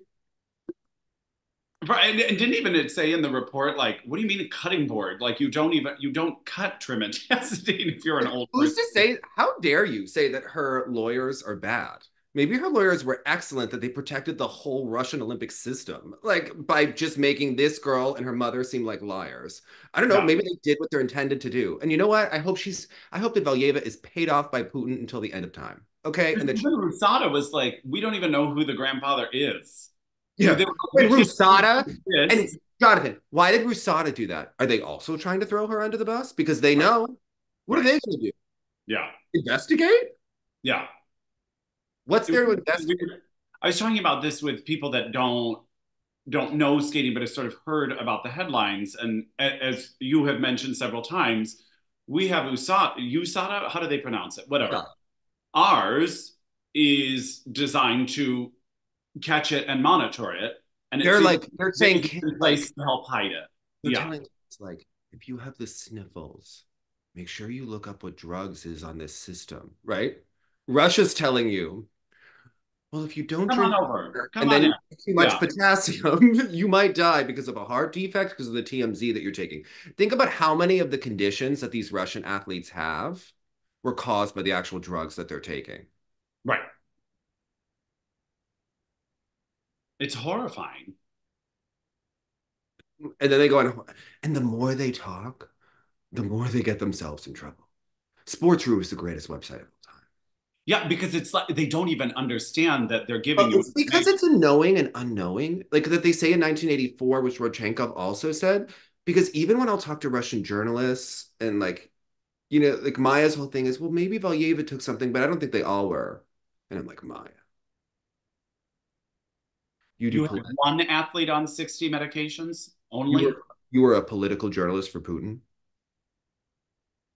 Right, and didn't even it say in the report, like, what do you mean a cutting board? Like, you don't cut Trimethazidine if you're an old person. Who's to say, how dare you say that her lawyers are bad? Maybe her lawyers were excellent, that they protected the whole Russian Olympic system, like, by just making this girl and her mother seem like liars. I don't know, maybe they did what they're intended to do. And you know what? I hope that Valyeva is paid off by Putin until the end of time. Okay? And then Rusada was like, we don't even know who the grandfather is. Yeah, Rusada. Yes. And Jonathan, why did Rusada do that? Are they also trying to throw her under the bus? Because they know. What are they going to do? Yeah. Investigate? Yeah. What's there to investigate? I was talking about this with people that don't know skating, but have sort of heard about the headlines. And as you have mentioned several times, we have USADA, how do they pronounce it? Whatever. Ours is designed to catch it and monitor it, and they're like, they're saying place to help hide it. Yeah, it's like, if you have the sniffles, make sure you look up what drugs is on this system, right? Russia's telling you, well, if you don't drink water and then too much potassium, you might die because of a heart defect, because of the TMZ that you're taking. Think about how many of the conditions that these Russian athletes have were caused by the actual drugs that they're taking, right? It's horrifying. And then they go on. And the more they talk, the more they get themselves in trouble. Sports.ru is the greatest website of all time. Yeah, because it's like they don't even understand that they're giving you. It's because it's a knowing and unknowing. Like that they say in 1984, which Rodchenkov also said, because even when I'll talk to Russian journalists and like, you know, like Maya's whole thing is, well, maybe Valyeva took something, but I don't think they all were. And I'm like, Maya. You had one athlete on 60 medications only? You were a political journalist for Putin.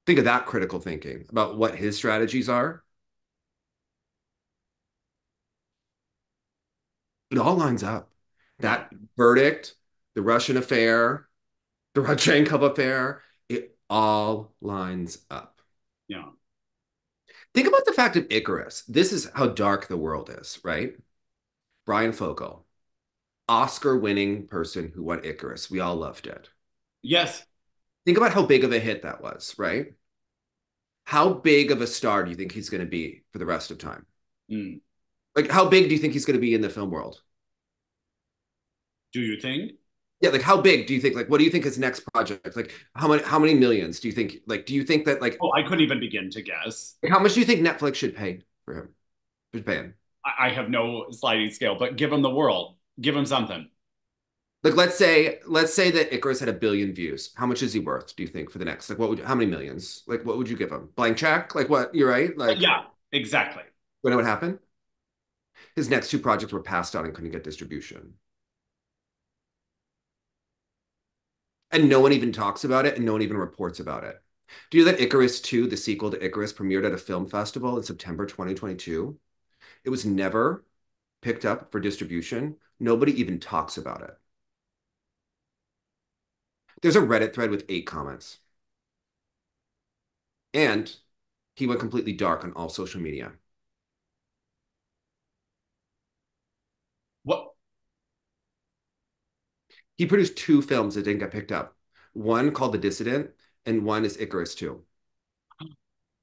Think of that critical thinking about what his strategies are. It all lines up. That verdict, the Russian affair, the Rodchenkov affair, it all lines up. Yeah. Think about the fact of Icarus. This is how dark the world is, right? Bryan Fogel, Oscar-winning person who won Icarus. We all loved it. Yes. Think about how big of a hit that was, right? How big of a star do you think he's going to be for the rest of time? Mm. Like, how big do you think he's going to be in the film world? Do you think? Yeah, like, how big do you think? Like, what do you think his next project? Like, how many millions do you think? Like, do you think that, like... Oh, I couldn't even begin to guess. How much do you think Netflix should pay for him? I have no sliding scale, but give him the world. Give him something. Like, let's say that Icarus had 1 billion views. How much is he worth, do you think, for the next? Like, how many millions? Like, what would you give him? Blank check? Like, what? You're right? Like, yeah, exactly. You know what happened? His next two projects were passed on and couldn't get distribution. And no one even talks about it, and no one even reports about it. Do you know that Icarus 2, the sequel to Icarus, premiered at a film festival in September 2022? It was never picked up for distribution. Nobody even talks about it. There's a Reddit thread with 8 comments. And he went completely dark on all social media. What? He produced 2 films that didn't get picked up. One called The Dissident, and one is Icarus 2.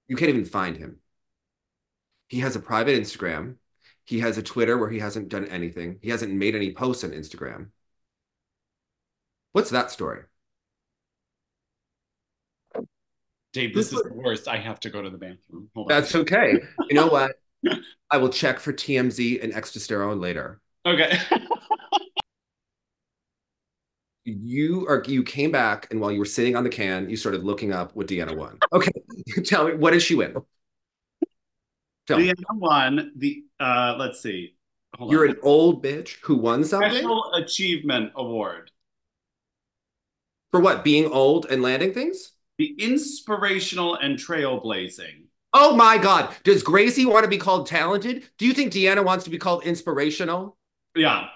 You can't even find him. He has a private Instagram. He has a Twitter where he hasn't done anything. He hasn't made any posts on Instagram. What's that story? Dave, this is the worst. I have to go to the bathroom. Hold on. That's okay. You know what? I will check for TMZ and extrasterone later. Okay. You came back, and while you were sitting on the can, you started looking up what Deanna won. Okay, tell me, what did she win? Deanna won the, let's see. Hold You're on. An old bitch who won something? Special Achievement Award. For what, being old and landing things? The inspirational and trailblazing. Oh my God, does Gracie want to be called talented? Do you think Deanna wants to be called inspirational? Yeah.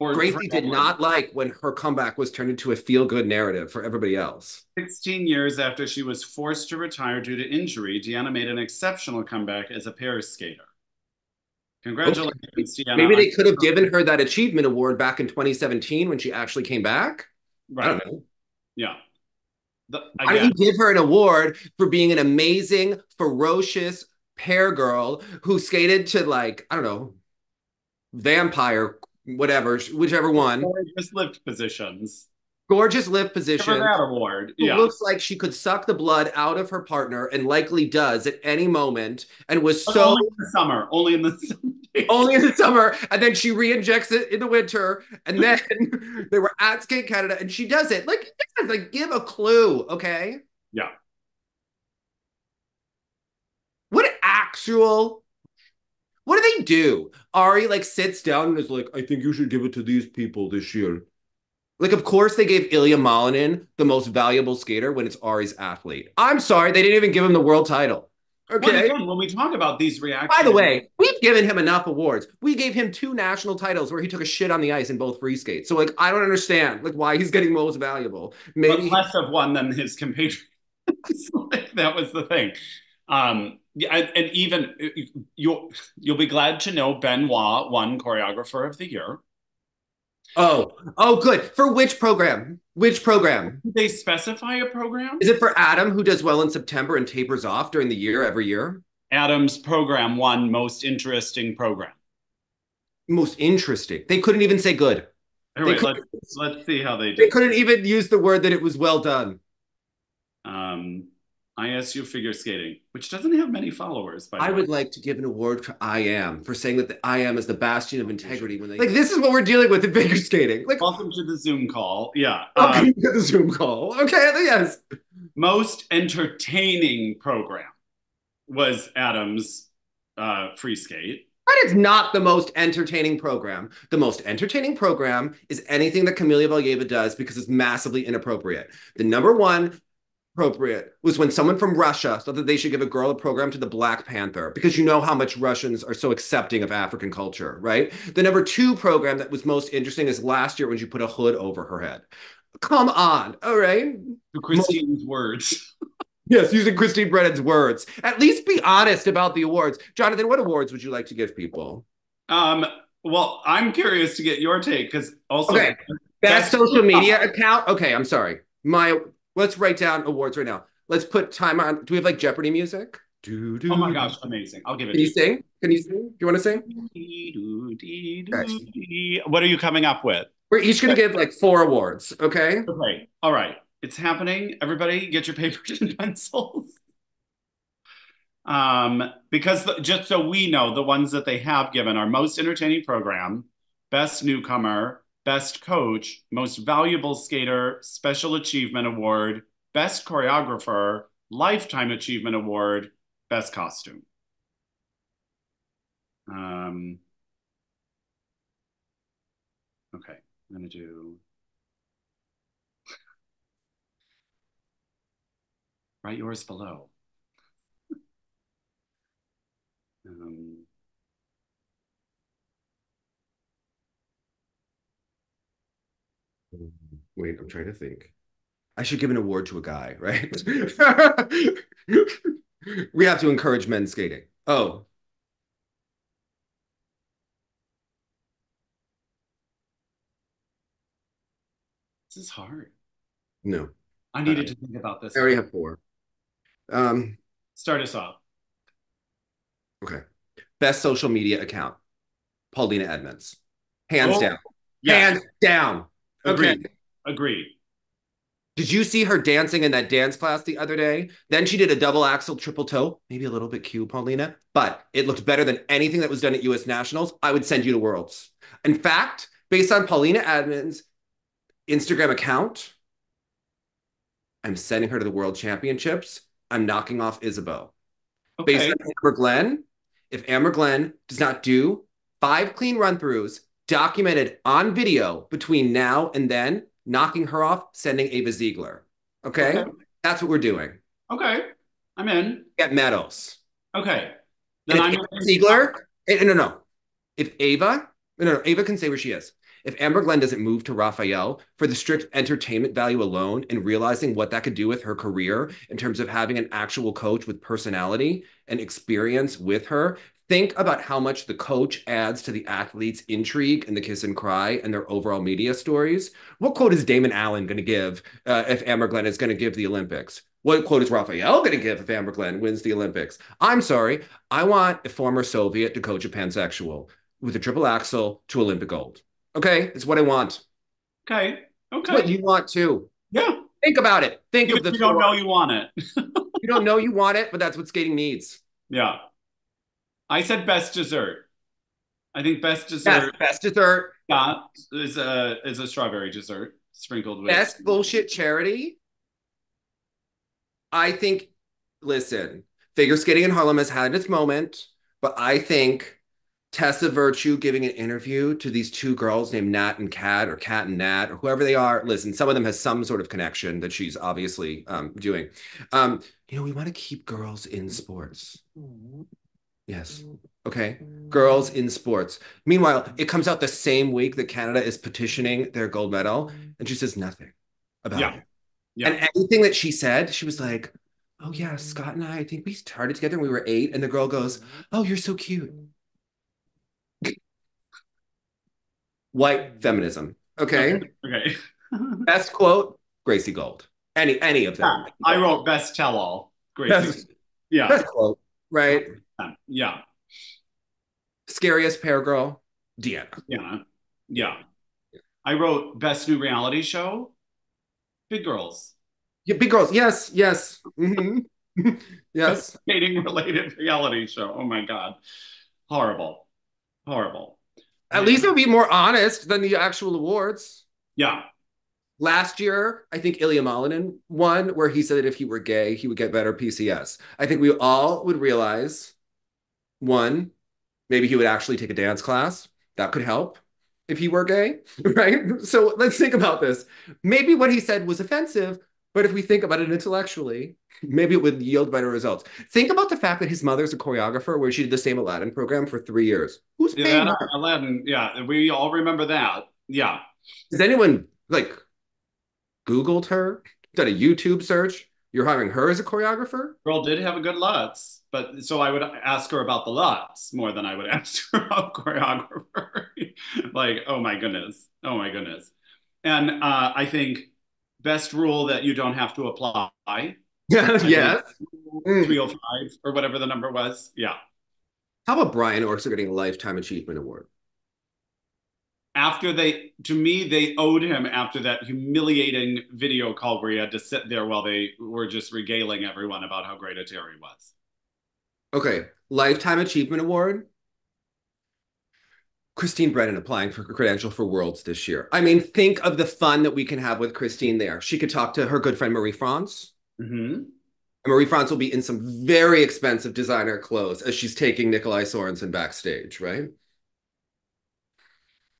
Gracie did not like when her comeback was turned into a feel-good narrative for everybody else. 16 years after she was forced to retire due to injury, Deanna made an exceptional comeback as a Paris skater. Congratulations, okay. Deanna. Maybe they could have given her that achievement award back in 2017 when she actually came back. Right. I don't know. Yeah. Why do you give her an award for being an amazing, ferocious pair girl who skated to, like, I don't know, vampire... whatever, whichever one. Gorgeous lift positions. Gorgeous lift position. That award. Yeah. Who looks like she could suck the blood out of her partner and likely does at any moment, and was but so only in the summer. Only in the summer. Only in the summer. And then she re-injects it in the winter. And then they were at Skate Canada and she does it. Like give a clue, okay? Yeah. What do they do? Ari, like, sits down and is like, I think you should give it to these people this year. Like, of course they gave Ilya Malinin the most valuable skater when it's Ari's athlete. I'm sorry, they didn't even give him the world title. Okay. Well, again, when we talk about these reactions... By the way, we've given him enough awards. We gave him 2 national titles where he took a shit on the ice in both free skates. So, like, I don't understand, like, why he's getting most valuable. Maybe but less of one than his compatriots. Like, that was the thing. Yeah, and even you'll be glad to know Benoit won Choreographer of the Year. Oh, good. For which program? Which program? Did they specify a program? Is it for Adam, who does well in September and tapers off during the year every year? Adam's program won Most Interesting Program. Most interesting. They couldn't even say good. Anyway, let's see how they did. They couldn't even use the word that it was well done. ISU Figure Skating, which doesn't have many followers, by the way. I would like to give an award to IAM for saying that the IAM is the bastion of integrity. When they Like, this is what we're dealing with in figure skating. Like, welcome to the Zoom call. Yeah. Welcome to the Zoom call. Okay, yes. Most entertaining program was Adam's free skate. But it's not the most entertaining program. The most entertaining program is anything that Camila Valieva does because it's massively inappropriate. The number one... appropriate was when someone from Russia thought that they should give a girl a program to the Black Panther, because you know how much Russians are so accepting of African culture, right? The number 2 program that was most interesting is last year when you put a hood over her head. Come on, all right? Christine's words. Yes, using Christine Brennan's words. At least be honest about the awards. Jonathan, what awards would you like to give people? Well, I'm curious to get your take, because also... Okay, best social media account. Okay, I'm sorry. Let's write down awards right now. Let's put time on. Do we have like Jeopardy music? Oh my gosh, amazing. I'll give it to you. Can you sing? Can you sing? Do you want to sing? Okay. What are you coming up with? We're each going to give like 4 awards, okay? Okay, all right. It's happening. Everybody, get your papers and pencils. Because just so we know, the ones that they have given are most entertaining program, best newcomer, best coach, most valuable skater, special achievement award, best choreographer, lifetime achievement award, best costume. Okay, I'm gonna do. Write yours below. Wait, I'm trying to think. I should give an award to a guy, right? We have to encourage men skating. Oh. This is hard. No. I needed to think about this. I already have 4. Start us off. Okay. Best social media account. Paulina Edmonds. Hands down. Yeah. Hands down. Agreed. Okay. Agreed. Did you see her dancing in that dance class the other day? Then she did a double axel, triple toe. Maybe a little bit cute, Paulina. But it looked better than anything that was done at U.S. Nationals. I would send you to Worlds. In fact, based on Paulina Edmonds' Instagram account, I'm sending her to the World Championships. I'm knocking off Isabeau. Okay. Based on Amber Glenn, if Amber Glenn does not do 5 clean run-throughs documented on video between now and then, knocking her off, sending Ava Ziegler. Okay? That's what we're doing. Okay. I'm in. Get medals. Okay. Then I'm Ava Ziegler. Ava can say where she is. If Amber Glenn doesn't move to Rafael for the strict entertainment value alone and realizing what that could do with her career in terms of having an actual coach with personality and experience with her, think about how much the coach adds to the athlete's intrigue and the kiss and cry and their overall media stories. What quote is Damon Allen going to give if Amber Glenn is going to give the Olympics? What quote is Rafael going to give if Amber Glenn wins the Olympics? I'm sorry. I want a former Soviet to coach a pansexual with a triple axel to Olympic gold. Okay, it's what I want. Okay, okay. It's what you want too. Yeah. Think about it. Think of the. You don't know you want it. You don't know you want it, but that's what skating needs. Yeah. I said best dessert. I think best dessert. Yes, best dessert. Yeah, is a strawberry dessert sprinkled with. Best bullshit charity. I think. Listen, figure skating in Harlem has had its moment, but I think Tessa Virtue giving an interview to these 2 girls named Nat and Kat, or Kat and Nat, or whoever they are. Listen, some of them has some sort of connection that she's obviously doing. We want to keep girls in sports. Yes. Okay. Girls in sports. Meanwhile, it comes out the same week that Canada is petitioning their gold medal, and she says nothing about it. Yeah. And anything that she said, she was like, oh, yeah, Scott and I think we started together when we were 8. And the girl goes, oh, you're so cute. White feminism. Okay. Best quote, Gracie Gold. Any of them. Yeah, I wrote best tell-all. Gracie. Best quote, right? Yeah. Scariest pair girl, Deanna. Yeah. I wrote best new reality show, Big Girls. Yeah, Big Girls. Yes. Mm-hmm. Yes. Best dating-related reality show. Oh my God. Horrible. At least it'll be more honest than the actual awards. Yeah. Last year, I think Ilya Malinin won, where he said that if he were gay, he would get better PCS. I think we all would realize, one, maybe he would actually take a dance class. That could help if he were gay, right? So let's think about this. Maybe what he said was offensive, but if we think about it intellectually, maybe it would yield better results. Think about the fact that his mother's a choreographer where she did the same Aladdin program for 3 years. Who's paying her? Aladdin, yeah. We all remember that. Yeah. Has anyone, Googled her? Done a YouTube search? You're hiring her as a choreographer? Girl did have a good Lutz, but so I would ask her about the Lutz more than I would ask her about choreographer. Like, oh my goodness. And I think best rule that you don't have to apply. Yes. 305 or whatever the number was. Yeah. How about Brian Orser getting a Lifetime Achievement Award? After they owed him after that humiliating video call where he had to sit there while they were just regaling everyone about how great a Terry was. Okay, Lifetime Achievement Award. Christine Brennan applying for credential for Worlds this year. I mean, think of the fun that we can have with Christine there. She could talk to her good friend Marie France. Mm-hmm. Marie France will be in some very expensive designer clothes as she's taking Nikolai Sorensen backstage, right?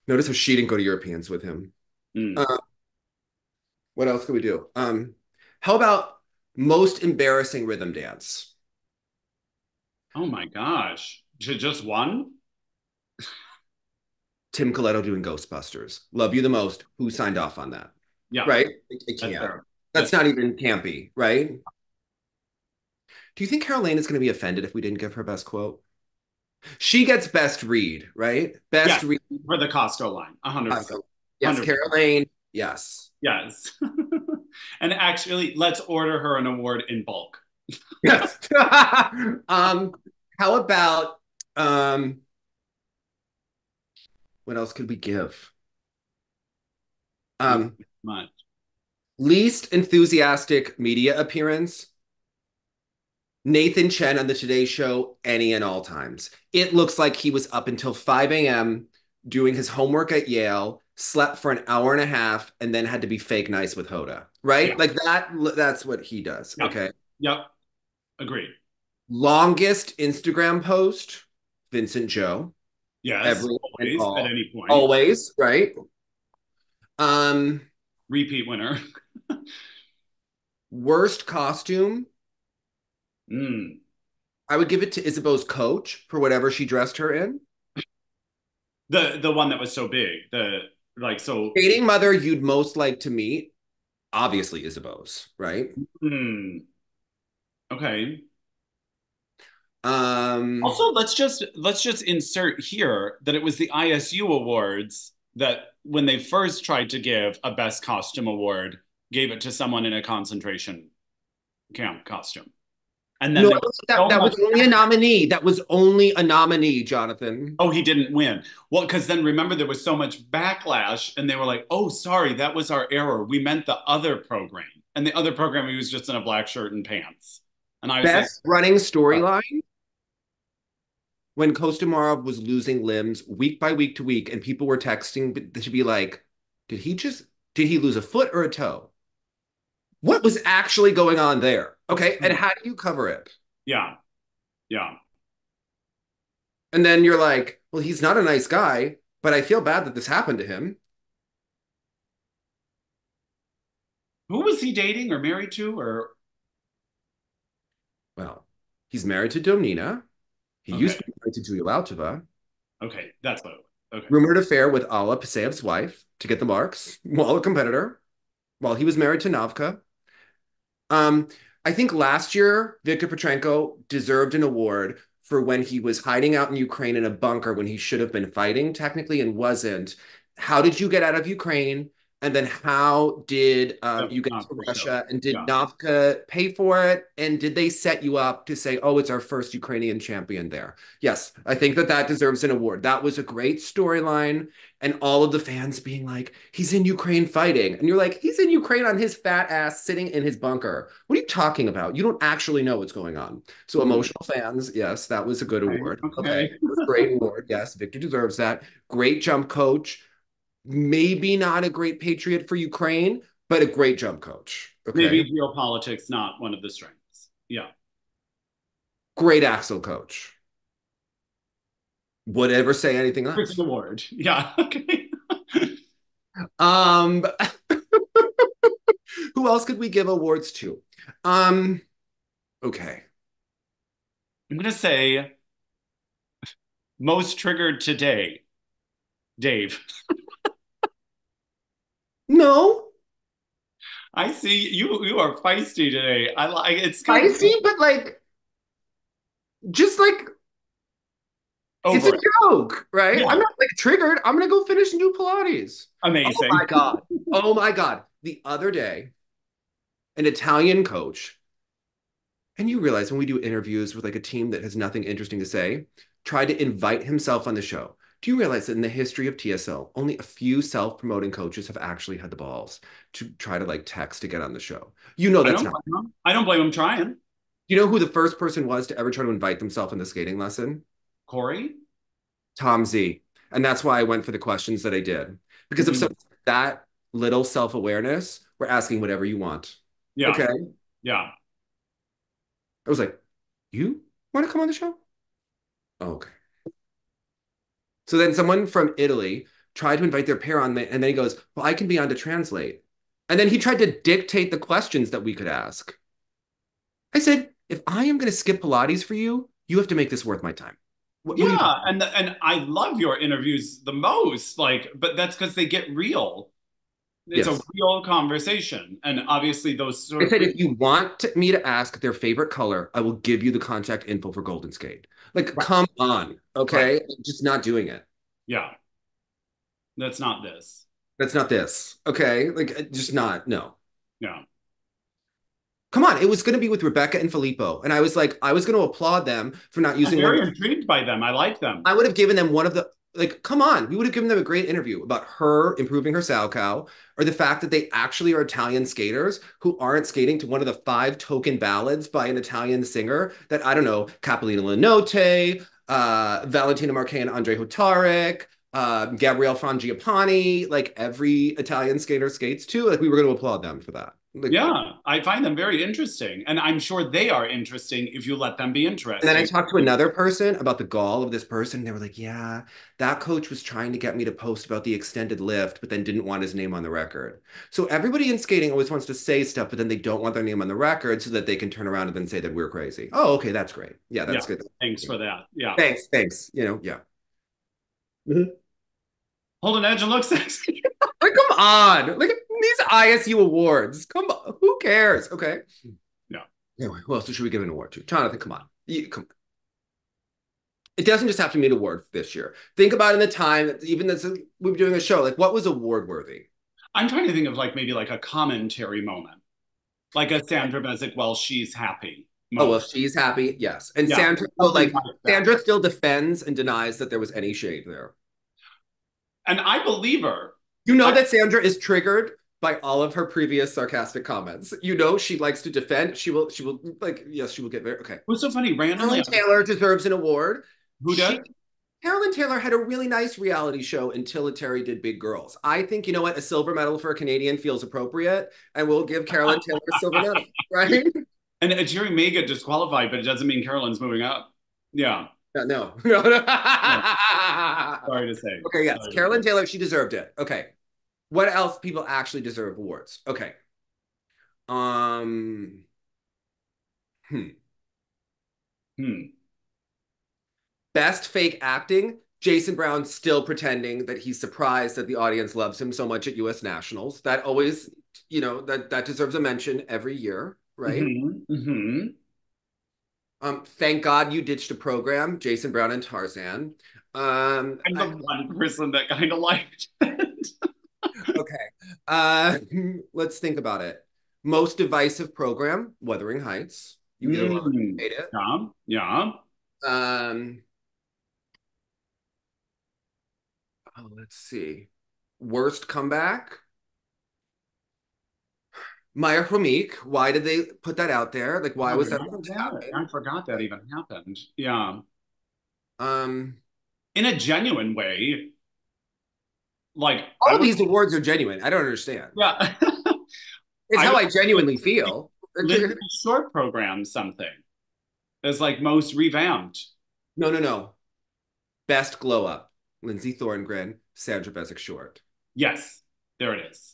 Notice how she didn't go to Europeans with him. What else could we do? How about most embarrassing rhythm dance? Oh my gosh. Just one? Tim Coletto doing Ghostbusters. Love you the most. Who signed off on that? Yeah. Right? It can't. That's not even campy, right? Do you think Caroline is going to be offended if we didn't give her best quote? She gets best read, right? Best read. For the Costco line, 100%. Yes, 100%. Caroline, yes. Yes. And actually, let's order her an award in bulk. Yes. How about, what else could we give? Much. Least enthusiastic media appearance. Nathan Chen on the Today Show, any and all times. It looks like he was up until 5 a.m. doing his homework at Yale, slept for an hour and a half, and then had to be fake nice with Hoda, right? Yeah. Like that's what he does, yep. Okay? Yep, agreed. Longest Instagram post, Vincent Jo. Yes, always, at any point. Always, right? Repeat winner. Worst costume. I would give it to Isabeau's coach for whatever she dressed her in. The one that was so big, dating mother you'd most like to meet, obviously Isabeau's, right? Okay. Also, let's just insert here that it was the ISU awards that when they first tried to give a best costume award, gave it to someone in a concentration camp costume. And then no, that was only a nominee. That was only a nominee, Jonathan. Oh, he didn't win. Well, because then remember there was so much backlash and they were like, oh, sorry, that was our error. We meant the other program. And the other program, he was just in a black shirt and pants. And I was best like, running storyline? When Kostomarov was losing limbs week by week to week and people were texting to be like, did he lose a foot or a toe? What was actually going on there? Okay, and how do you cover it? Yeah. And then you're like, well, he's not a nice guy, but I feel bad that this happened to him. Who was he dating or married to? Well, he's married to Domnina. He used to be married to Julia Lautova. Okay, that's what it was. Okay. Rumored affair with Alla Pasayev's wife to get the marks while a competitor, while he was married to Navka. I think last year, Viktor Petrenko deserved an award for when he was hiding out in Ukraine in a bunker when he should have been fighting technically and wasn't. How did you get out of Ukraine? And then how did you get to Russia? And did Navka pay for it? And did they set you up to say, oh, it's our first Ukrainian champion there? Yes, I think that deserves an award. That was a great storyline. And all of the fans being like, he's in Ukraine fighting. And you're like, he's in Ukraine on his fat ass sitting in his bunker. What are you talking about? You don't actually know what's going on. So emotional fans, yes, that was a good award. Okay. Great award. Yes, Viktor deserves that. Great jump coach. Maybe not a great patriot for Ukraine, but a great jump coach. Okay? Maybe geopolitics, not one of the strengths. Yeah. Great axel coach. Would ever say anything else? It's an award. Yeah. Okay. Who else could we give awards to? Okay. I'm going to say most triggered today, Dave. No. I see you are feisty today. I like it's kind feisty, of... but like just like over it's it. A joke, right? Yeah. I'm not like triggered. I'm gonna go finish and do Pilates. Amazing. Oh my god. Oh my god. The other day, an Italian coach, and you realize when we do interviews with like a team that has nothing interesting to say, tried to invite himself on the show. Do you realize that in the history of TSL, only a few self-promoting coaches have actually had the balls to try to like text to get on the show? You know that's not. I don't blame him trying. Do you know who the first person was to ever try to invite themselves in the skating lesson? Corey? Tom Z. And that's why I went for the questions that I did. Because of that little self-awareness, we're asking whatever you want. Yeah. Okay? Yeah. I was like, you want to come on the show? Oh, okay. So then someone from Italy tried to invite their pair on, and then he goes, well, I can be on to translate. And then he tried to dictate the questions that we could ask. I said, if I am going to skip Pilates for you, you have to make this worth my time. Yeah, and I love your interviews the most, like, but that's because they get real. It's yes. a real conversation. And obviously those sort I said, of... if you want me to ask their favorite color, I will give you the contact info for Golden Skate. Like, right. Come on, okay? Right. Just not doing it. Yeah. That's not this. That's not this, okay? Like, just not, no. Yeah. Come on, it was going to be with Rebecca and Filippo. And I was like, I was going to applaud them for not using... I'm very intrigued by them. I like them. I would have given them one of the... Like, come on, we would have given them a great interview about her improving her Salchow or the fact that they actually are Italian skaters who aren't skating to one of the 5 token ballads by an Italian singer that, I don't know, Capolina Linotte, Valentina Marche and Andre Hotarek, Gabriele Frangiapani, like every Italian skater skates to. Like, we were going to applaud them for that. Like, yeah, I find them very interesting. And I'm sure they are interesting if you let them be interesting. And then I talked to another person about the gall of this person. They were like, yeah, that coach was trying to get me to post about the extended lift, but then didn't want his name on the record. So everybody in skating always wants to say stuff, but then they don't want their name on the record so that they can turn around and then say that we're crazy. Oh, okay, that's great. Yeah, that's good. Thanks for that. Yeah. Thanks. You know, yeah. Mm-hmm. Hold an edge and look sexy. Like, come on. Like, these ISU awards. Come on. Who cares? Okay. Yeah. Anyway, who else should we give an award to? Jonathan, come on. Come on. It doesn't just have to mean award this year. Think about in the time, that even as we were doing a show, like what was award worthy? I'm trying to think of like maybe like a commentary moment. Like a Sandra Bezic, well, she's happy. Moment. Oh, well, she's happy. Yes. And yeah. Sandra, oh, like Sandra still defends and denies that there was any shade there. And I believe her. You know that Sandra is triggered by all of her previous sarcastic comments. You know she likes to defend. She will like, yes, she will get very, okay. What's so funny? Randomly, Carolyn Taylor deserves an award. Who does? Carolyn Taylor had a really nice reality show until Terry did Big Girls. I think, you know what, a silver medal for a Canadian feels appropriate, and we'll give Carolyn Taylor a silver medal, right? And Jerry may get disqualified, but it doesn't mean Carolyn's moving up. Yeah. No. Sorry to say. Okay, yes. Sorry. Carolyn Taylor, she deserved it. Okay. What else people actually deserve awards? Okay. Best fake acting, Jason Brown still pretending that he's surprised that the audience loves him so much at U.S. Nationals. That always, you know, that deserves a mention every year, right? Mm-hmm. Thank God you ditched a program, Jason Brown and Tarzan. I'm the one person that kind of liked it. Okay. Let's think about it. Most divisive program, Wuthering Heights. You either love it or you hate it. Yeah. Oh, let's see. Worst comeback. Maya Hromik, why did they put that out there? Like, why was that? I forgot that even happened. Yeah. In a genuine way. Like, all these awards are genuine. I don't understand. Yeah. It's how I genuinely feel. Lindsay Shore programmed something as like most revamped. No. Best glow up. Lindsay Thorngren, Sandra Bezic Short. Yes, there it is.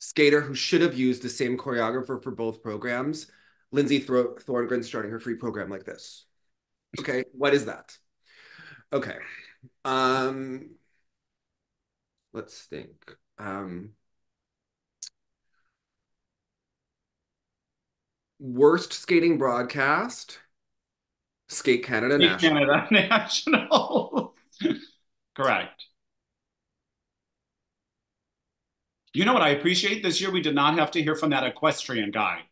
Skater who should have used the same choreographer for both programs, Lindsay Thorngren starting her free program like this. Okay, what is that? Okay. Let's think. Worst skating broadcast. Skate Canada National. Skate Canada National. Correct. You know what I appreciate this year? We did not have to hear from that equestrian guy.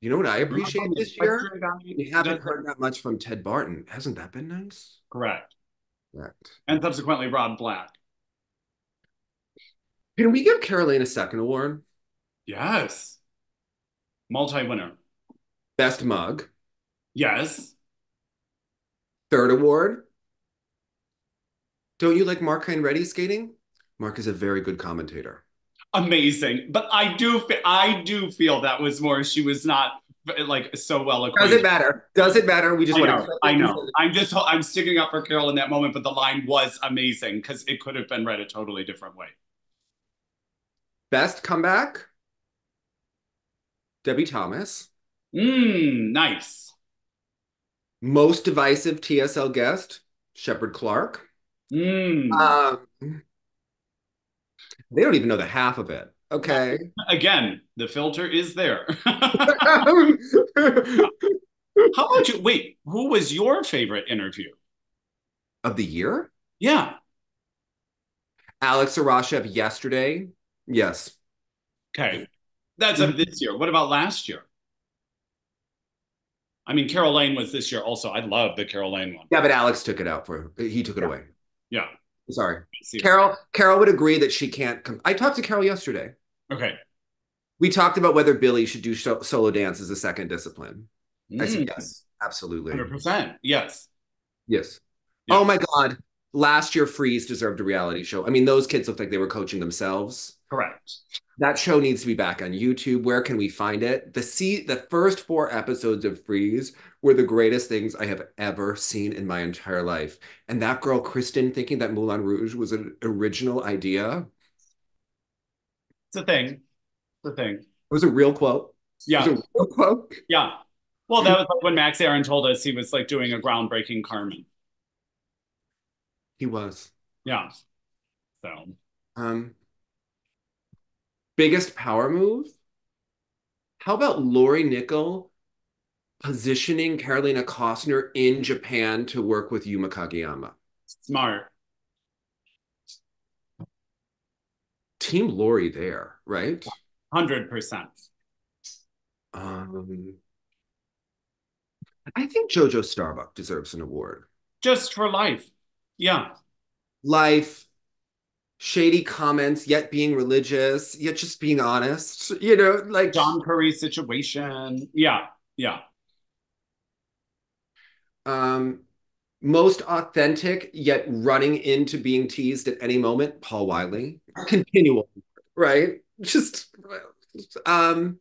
You know what I appreciate this year? We haven't heard that much from Ted Barton. Hasn't that been nice? Correct. Correct. And subsequently, Rob Black. Can we give Caroline a second award? Yes. Multi-winner. Best mug. Yes. Third award. Don't you like Mark Heinredi skating? Mark is a very good commentator. Amazing. But I do feel that was more, she was not like so well acquainted. Doesn't matter. Doesn't matter. We just want to. I know. I'm sticking up for Carol in that moment, but the line was amazing because it could have been read a totally different way. Best comeback. Debbie Thomas. Nice. Most divisive TSL guest. Shepard Clark. They don't even know the half of it. Okay. Again, the filter is there. How about you? Wait, who was your favorite interview? Of the year? Yeah. Alex Arashev yesterday. Yes. Okay. That's of this year. What about last year? I mean, Carol Lane was this year also. I love the Carol Lane one. Yeah, but Alex took it out for her. He took it away. Yeah. Sorry. Carol would agree that she can't come. I talked to Carol yesterday. Okay. We talked about whether Billy should do solo dance as a second discipline. I said yes, absolutely. 100%. Yes. Yes. Oh my God. Last year, Freeze deserved a reality show. I mean, those kids looked like they were coaching themselves. Correct. That show needs to be back on YouTube. Where can we find it? The first 4 episodes of Freeze were the greatest things I have ever seen in my entire life. And that girl, Kristen, thinking that Moulin Rouge was an original idea. It's a thing. It's a thing. It was a real quote. Yeah. It was a real quote. Yeah. Well, that was like when Max Aaron told us he was like doing a groundbreaking Carmen. He was. Yeah. So. Biggest power move? How about Lori Nickel positioning Carolina Costner in Japan to work with Yuma Kageyama? Smart. Team Lori there, right? 100%. I think JoJo Starbuck deserves an award. Just for life. Yeah. Life, shady comments, yet being religious, yet just being honest. You know, like John Curry situation. Yeah. Yeah. Most authentic, yet running into being teased at any moment, Paul Wiley. Continual, right? Just such a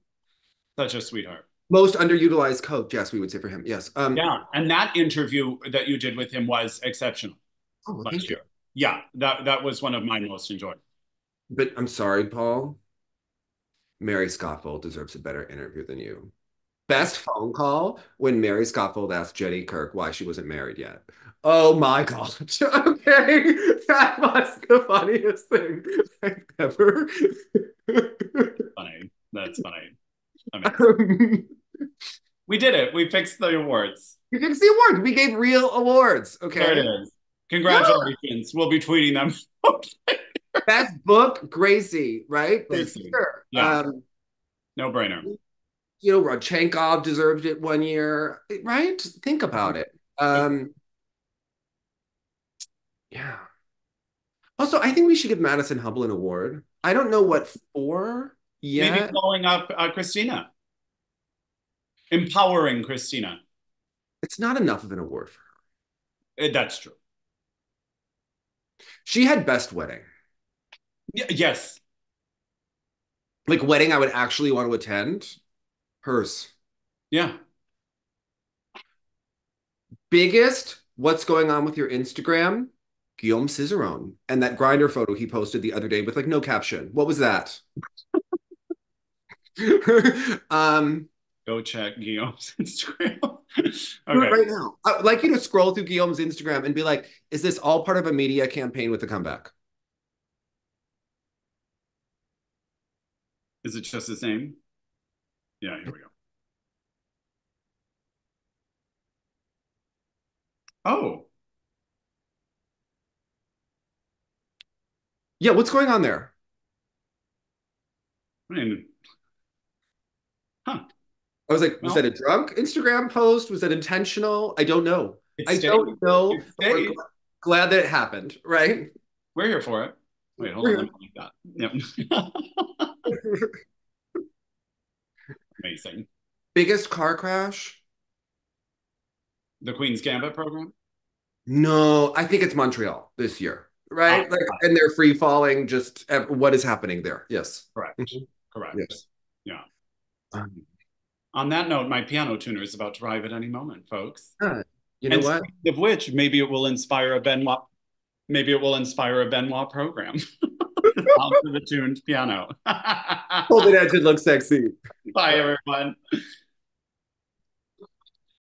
sweetheart. Most underutilized coach, yes, we would say for him. Yes. Yeah. And that interview that you did with him was exceptional. Oh, well, thank you. Yeah, that was one of my most enjoyed. But I'm sorry, Paul. Mary Scofield deserves a better interview than you. Best phone call when Mary Scofield asked Jenny Kirk why she wasn't married yet. Oh my God. Okay, that was the funniest thing I've ever. Funny. That's funny. We did it. We fixed the awards. You fixed the awards. We gave real awards. Okay. There it is. Congratulations. We'll be tweeting them. Best book, Gracie, right? This year. Yeah. No brainer. You know, Rodchenkov deserved it one year, right? Think about it. Yeah. Also, I think we should give Madison Hubble an award. I don't know what for yet. Maybe following up Christina. Empowering Christina. It's not enough of an award for her. That's true. She had best wedding. Yes. Like wedding I would actually want to attend. Hers. Yeah. Biggest, what's going on with your Instagram? Guillaume Cicerone. And that Grindr photo he posted the other day with like no caption. What was that? Go check Guillaume's Instagram. Okay. Right now. I'd like you to scroll through Guillaume's Instagram and be like, is this all part of a media campaign with a comeback? Is it just the same? Yeah, here we go. Oh. Yeah, what's going on there? I mean, huh. I was like, was that a drunk Instagram post? Was that intentional? I don't know. I don't know. But we're glad that it happened, right? We're here for it. Wait, hold on. Like that. Yep. Amazing. Biggest car crash? The Queen's Gambit program? No, I think it's Montreal this year, right? And they're free falling. Just what is happening there? Yes, correct. Correct. Yes. Yeah. On that note, my piano tuner is about to arrive at any moment, folks. You know what? Speaking of which, maybe it will inspire a Benoit. Maybe it will inspire a Benoit program. The tuned piano. Hold it out, it looks sexy. Bye, everyone.